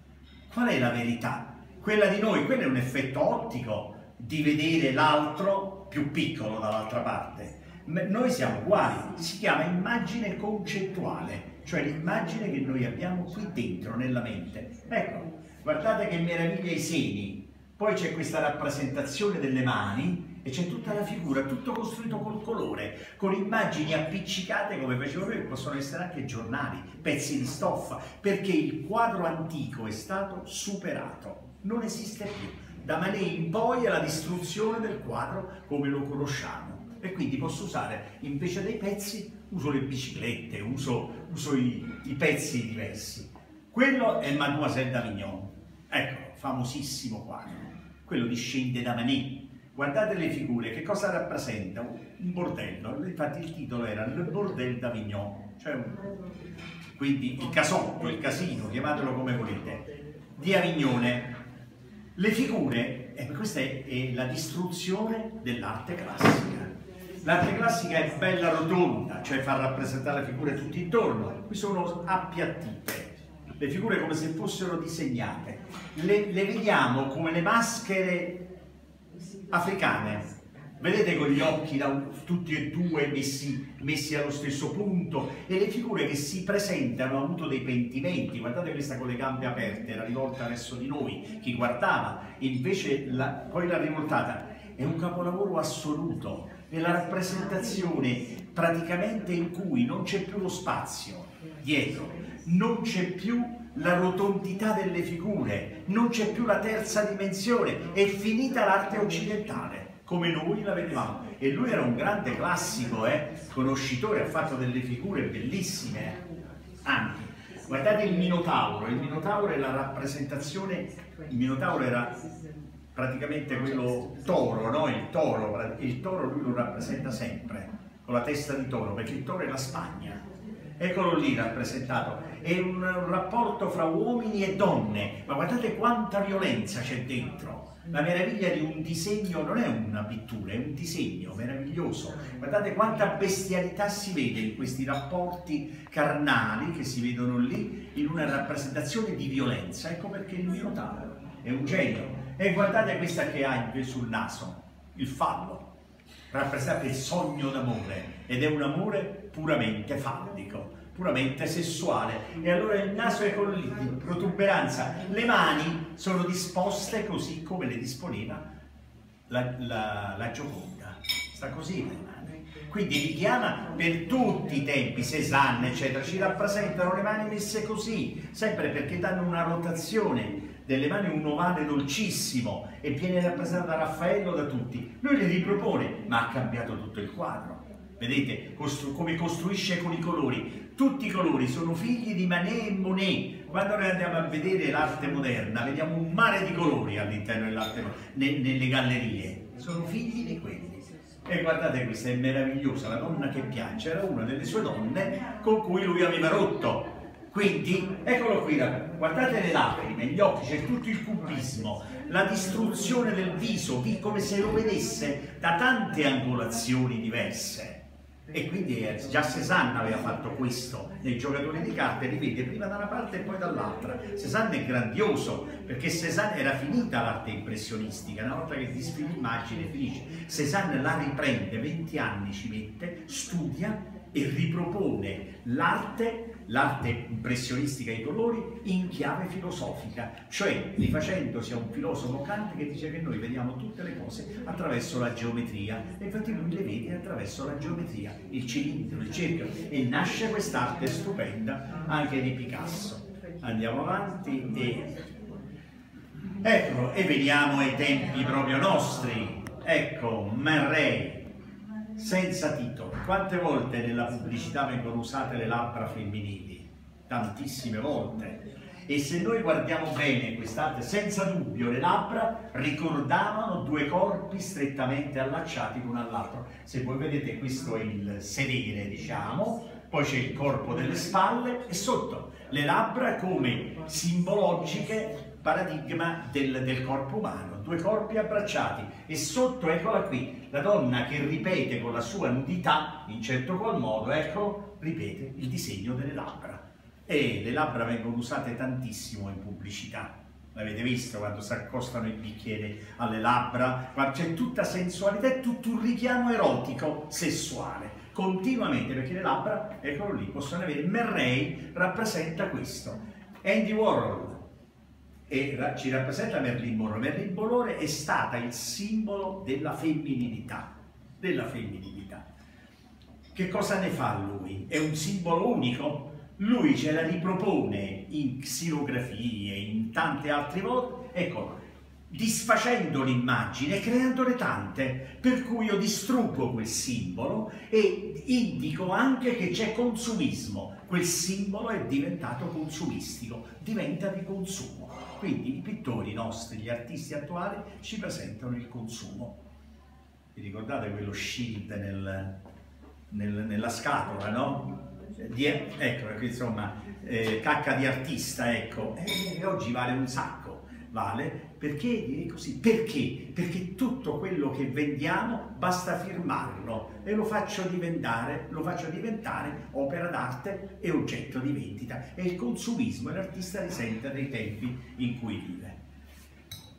Qual è la verità? Quella di noi, quello è un effetto ottico di vedere l'altro più piccolo dall'altra parte. Noi siamo uguali, si chiama immagine concettuale, cioè l'immagine che noi abbiamo qui dentro, nella mente. Ecco, guardate che meraviglia i seni, poi c'è questa rappresentazione delle mani, e c'è tutta la figura, tutto costruito col colore, con immagini appiccicate come facevo io, che possono essere anche giornali, pezzi di stoffa, perché il quadro antico è stato superato, non esiste più. Da Manet in poi è la distruzione del quadro come lo conosciamo e quindi posso usare invece dei pezzi, uso le biciclette, uso, uso i, i pezzi diversi. Quello è Mademoiselle d'Avignon, eccolo, famosissimo quadro, quello discende da Manet. Guardate le figure, che cosa rappresenta? Un bordello, infatti il titolo era Le Bordel d'Avignon, cioè un... quindi il casotto, il casino, chiamatelo come volete, di Avignone. Le figure, eh, questa è, è la distruzione dell'arte classica. L'arte classica è bella rotonda, cioè fa rappresentare le figure tutti intorno, qui sono appiattite. Le figure come se fossero disegnate, le, le vediamo come le maschere africane, vedete con gli occhi da, tutti e due messi, messi allo stesso punto, e le figure che si presentano hanno avuto dei pentimenti, guardate questa con le gambe aperte, era rivolta verso di noi, chi guardava, invece la, poi l'ha rivoltata, è un capolavoro assoluto, è la rappresentazione praticamente in cui non c'è più lo spazio dietro, non c'è più la rotondità delle figure, non c'è più la terza dimensione, è finita l'arte occidentale come noi la vedevamo. E lui era un grande classico, eh? conoscitore, ha fatto delle figure bellissime. Anche guardate il Minotauro, il Minotauro è la rappresentazione, il Minotauro era praticamente quello toro, no? il toro, il toro lui lo rappresenta sempre con la testa di toro, perché il toro è la Spagna. Eccolo lì rappresentato, è un rapporto fra uomini e donne, ma guardate quanta violenza c'è dentro, la meraviglia di un disegno, non è una pittura, è un disegno meraviglioso, guardate quanta bestialità si vede in questi rapporti carnali che si vedono lì in una rappresentazione di violenza, ecco perché il Minotauro è un genio. E guardate questa che ha sul naso, il fallo, rappresenta il sogno d'amore ed è un amore puramente fallico. puramente sessuale, e allora il naso è con in protuberanza, le mani sono disposte così come le disponeva la, la, la Gioconda, sta così le mani, quindi richiama per tutti i tempi, Cézanne eccetera, ci rappresentano le mani messe così, sempre perché danno una rotazione delle mani, un ovale dolcissimo, e viene rappresentato da Raffaello, da tutti, lui le ripropone, ma ha cambiato tutto il quadro. Vedete costru come costruisce con i colori, tutti i colori sono figli di Manet e Monet. Quando noi andiamo a vedere l'arte moderna vediamo un mare di colori all'interno dell'arte ne nelle gallerie, sono figli di quelli. E guardate, questa è meravigliosa, la donna che piange era una delle sue donne con cui lui aveva rotto, quindi eccolo qui, guardate le lacrime, gli occhi, c'è tutto il cubismo, la distruzione del viso, come se lo vedesse da tante angolazioni diverse. E quindi già Cézanne aveva fatto questo nei giocatori di carte, li vede prima da una parte e poi dall'altra. Cézanne è grandioso, perché Cézanne era finita l'arte impressionistica, una volta che disfila l'immagine finisce. Cézanne la riprende, venti anni ci mette, studia e ripropone l'arte, l'arte impressionistica e i colori in chiave filosofica, cioè rifacendosi a un filosofo Kant che dice che noi vediamo tutte le cose attraverso la geometria, e infatti lui le vede attraverso la geometria, il cilindro, il cerchio, e nasce quest'arte stupenda anche di Picasso. Andiamo avanti e eccolo, e veniamo ai tempi proprio nostri, ecco Manet senza titolo. Quante volte nella pubblicità vengono usate le labbra femminili? Tantissime volte. E se noi guardiamo bene quest'arte, senza dubbio le labbra ricordavano due corpi strettamente allacciati l'uno all'altro. Se voi vedete, questo è il sedere, diciamo, poi c'è il corpo delle spalle e sotto le labbra come simbologiche paradigma del, del corpo umano. Due corpi abbracciati, e sotto, eccola qui, la donna che ripete con la sua nudità, in certo qual modo, ecco, ripete il disegno delle labbra. E le labbra vengono usate tantissimo in pubblicità. L'avete visto quando si accostano il bicchiere alle labbra? Ma c'è tutta sensualità e tutto un richiamo erotico, sessuale, continuamente, perché le labbra, eccolo lì, possono avere. Murray rappresenta questo. Andy Warhol E ci rappresenta Merlin Monroe. Merlin Monroe è stata il simbolo della femminilità, della femminilità. Che cosa ne fa lui? È un simbolo unico? Lui ce la ripropone in xilografie, in tante altre volte, ecco, disfacendo l'immagine, creandone tante, per cui io distruggo quel simbolo e indico anche che c'è consumismo. Quel simbolo è diventato consumistico, diventa di consumo. Quindi i pittori nostri, gli artisti attuali, ci presentano il consumo. Vi ricordate quello shield nel, nel, nella scatola, no? Di, ecco, insomma, eh, cacca di artista, ecco. E, e oggi vale un sacco, vale. Perché direi così? Perché? Perché tutto quello che vendiamo basta firmarlo e lo faccio diventare, lo faccio diventare opera d'arte e oggetto di vendita. E il consumismo, l'artista risente dei tempi in cui vive.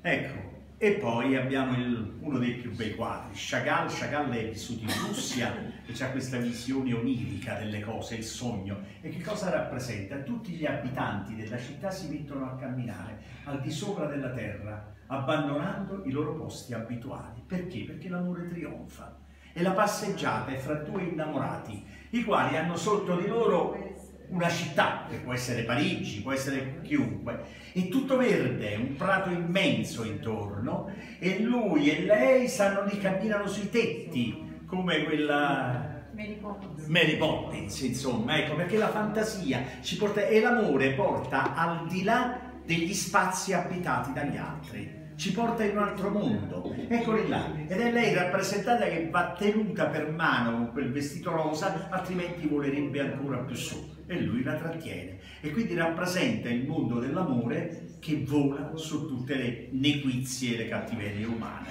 Ecco, e poi abbiamo il, uno dei più bei quadri, Chagall. Chagall è vissuto in Russia e c'ha questa visione onirica delle cose, il sogno. E che cosa rappresenta? Tutti gli abitanti della città si mettono a camminare al di sopra della terra, abbandonando i loro posti abituali. Perché? Perché l'amore trionfa. E la passeggiata è fra due innamorati, i quali hanno sotto di loro una città, che può essere Parigi, può essere chiunque, è tutto verde, un prato immenso intorno, e lui e lei stanno lì, camminano sui tetti, come quella Mary Poppins, Mary Poppins insomma, ecco, perché la fantasia ci porta, e l'amore porta al di là degli spazi abitati dagli altri, ci porta in un altro mondo, eccoli là, ed è lei rappresentata che va tenuta per mano con quel vestito rosa, altrimenti volerebbe ancora più su, e lui la trattiene, e quindi rappresenta il mondo dell'amore che vola su tutte le nequizie e le cattiverie umane.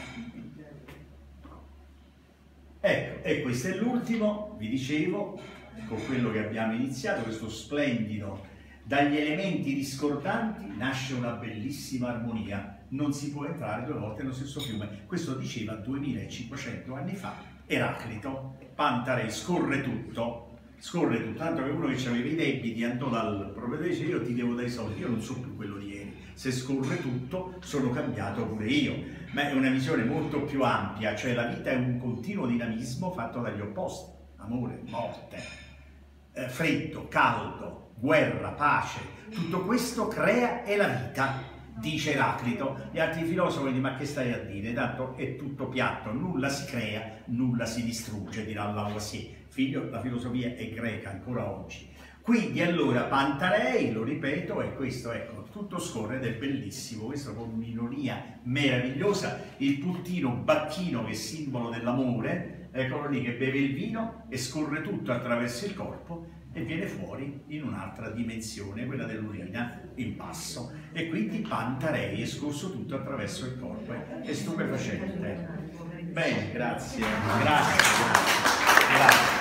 Ecco, e questo è l'ultimo, vi dicevo, con quello che abbiamo iniziato, questo splendido, dagli elementi discordanti nasce una bellissima armonia. Non si può entrare due volte nello stesso fiume. Questo diceva duemilacinquecento anni fa Eraclito. Pantarei, scorre tutto, scorre tutt'altro che uno che aveva i debiti andò dal proprietario e dice: io ti devo dai soldi, io non so più quello di ieri, se scorre tutto sono cambiato pure io. Ma è una visione molto più ampia, cioè la vita è un continuo dinamismo fatto dagli opposti: amore, morte, eh, freddo, caldo, guerra, pace. Tutto questo crea e la vita, dice Eraclito. Gli altri filosofi dicono: ma che stai a dire, tanto è tutto piatto, nulla si crea, nulla si distrugge, dirà Lavoisier. Figlio, la filosofia è greca ancora oggi. Quindi allora Pantarei, lo ripeto, è questo, ecco, tutto scorre ed è bellissimo, questo con un'ironia meravigliosa, il puntino bacchino che è simbolo dell'amore, eccolo lì che beve il vino e scorre tutto attraverso il corpo e viene fuori in un'altra dimensione, quella dell'urina in basso. E quindi Pantarei è scorso tutto attraverso il corpo, è stupefacente. Bene, grazie, grazie, grazie.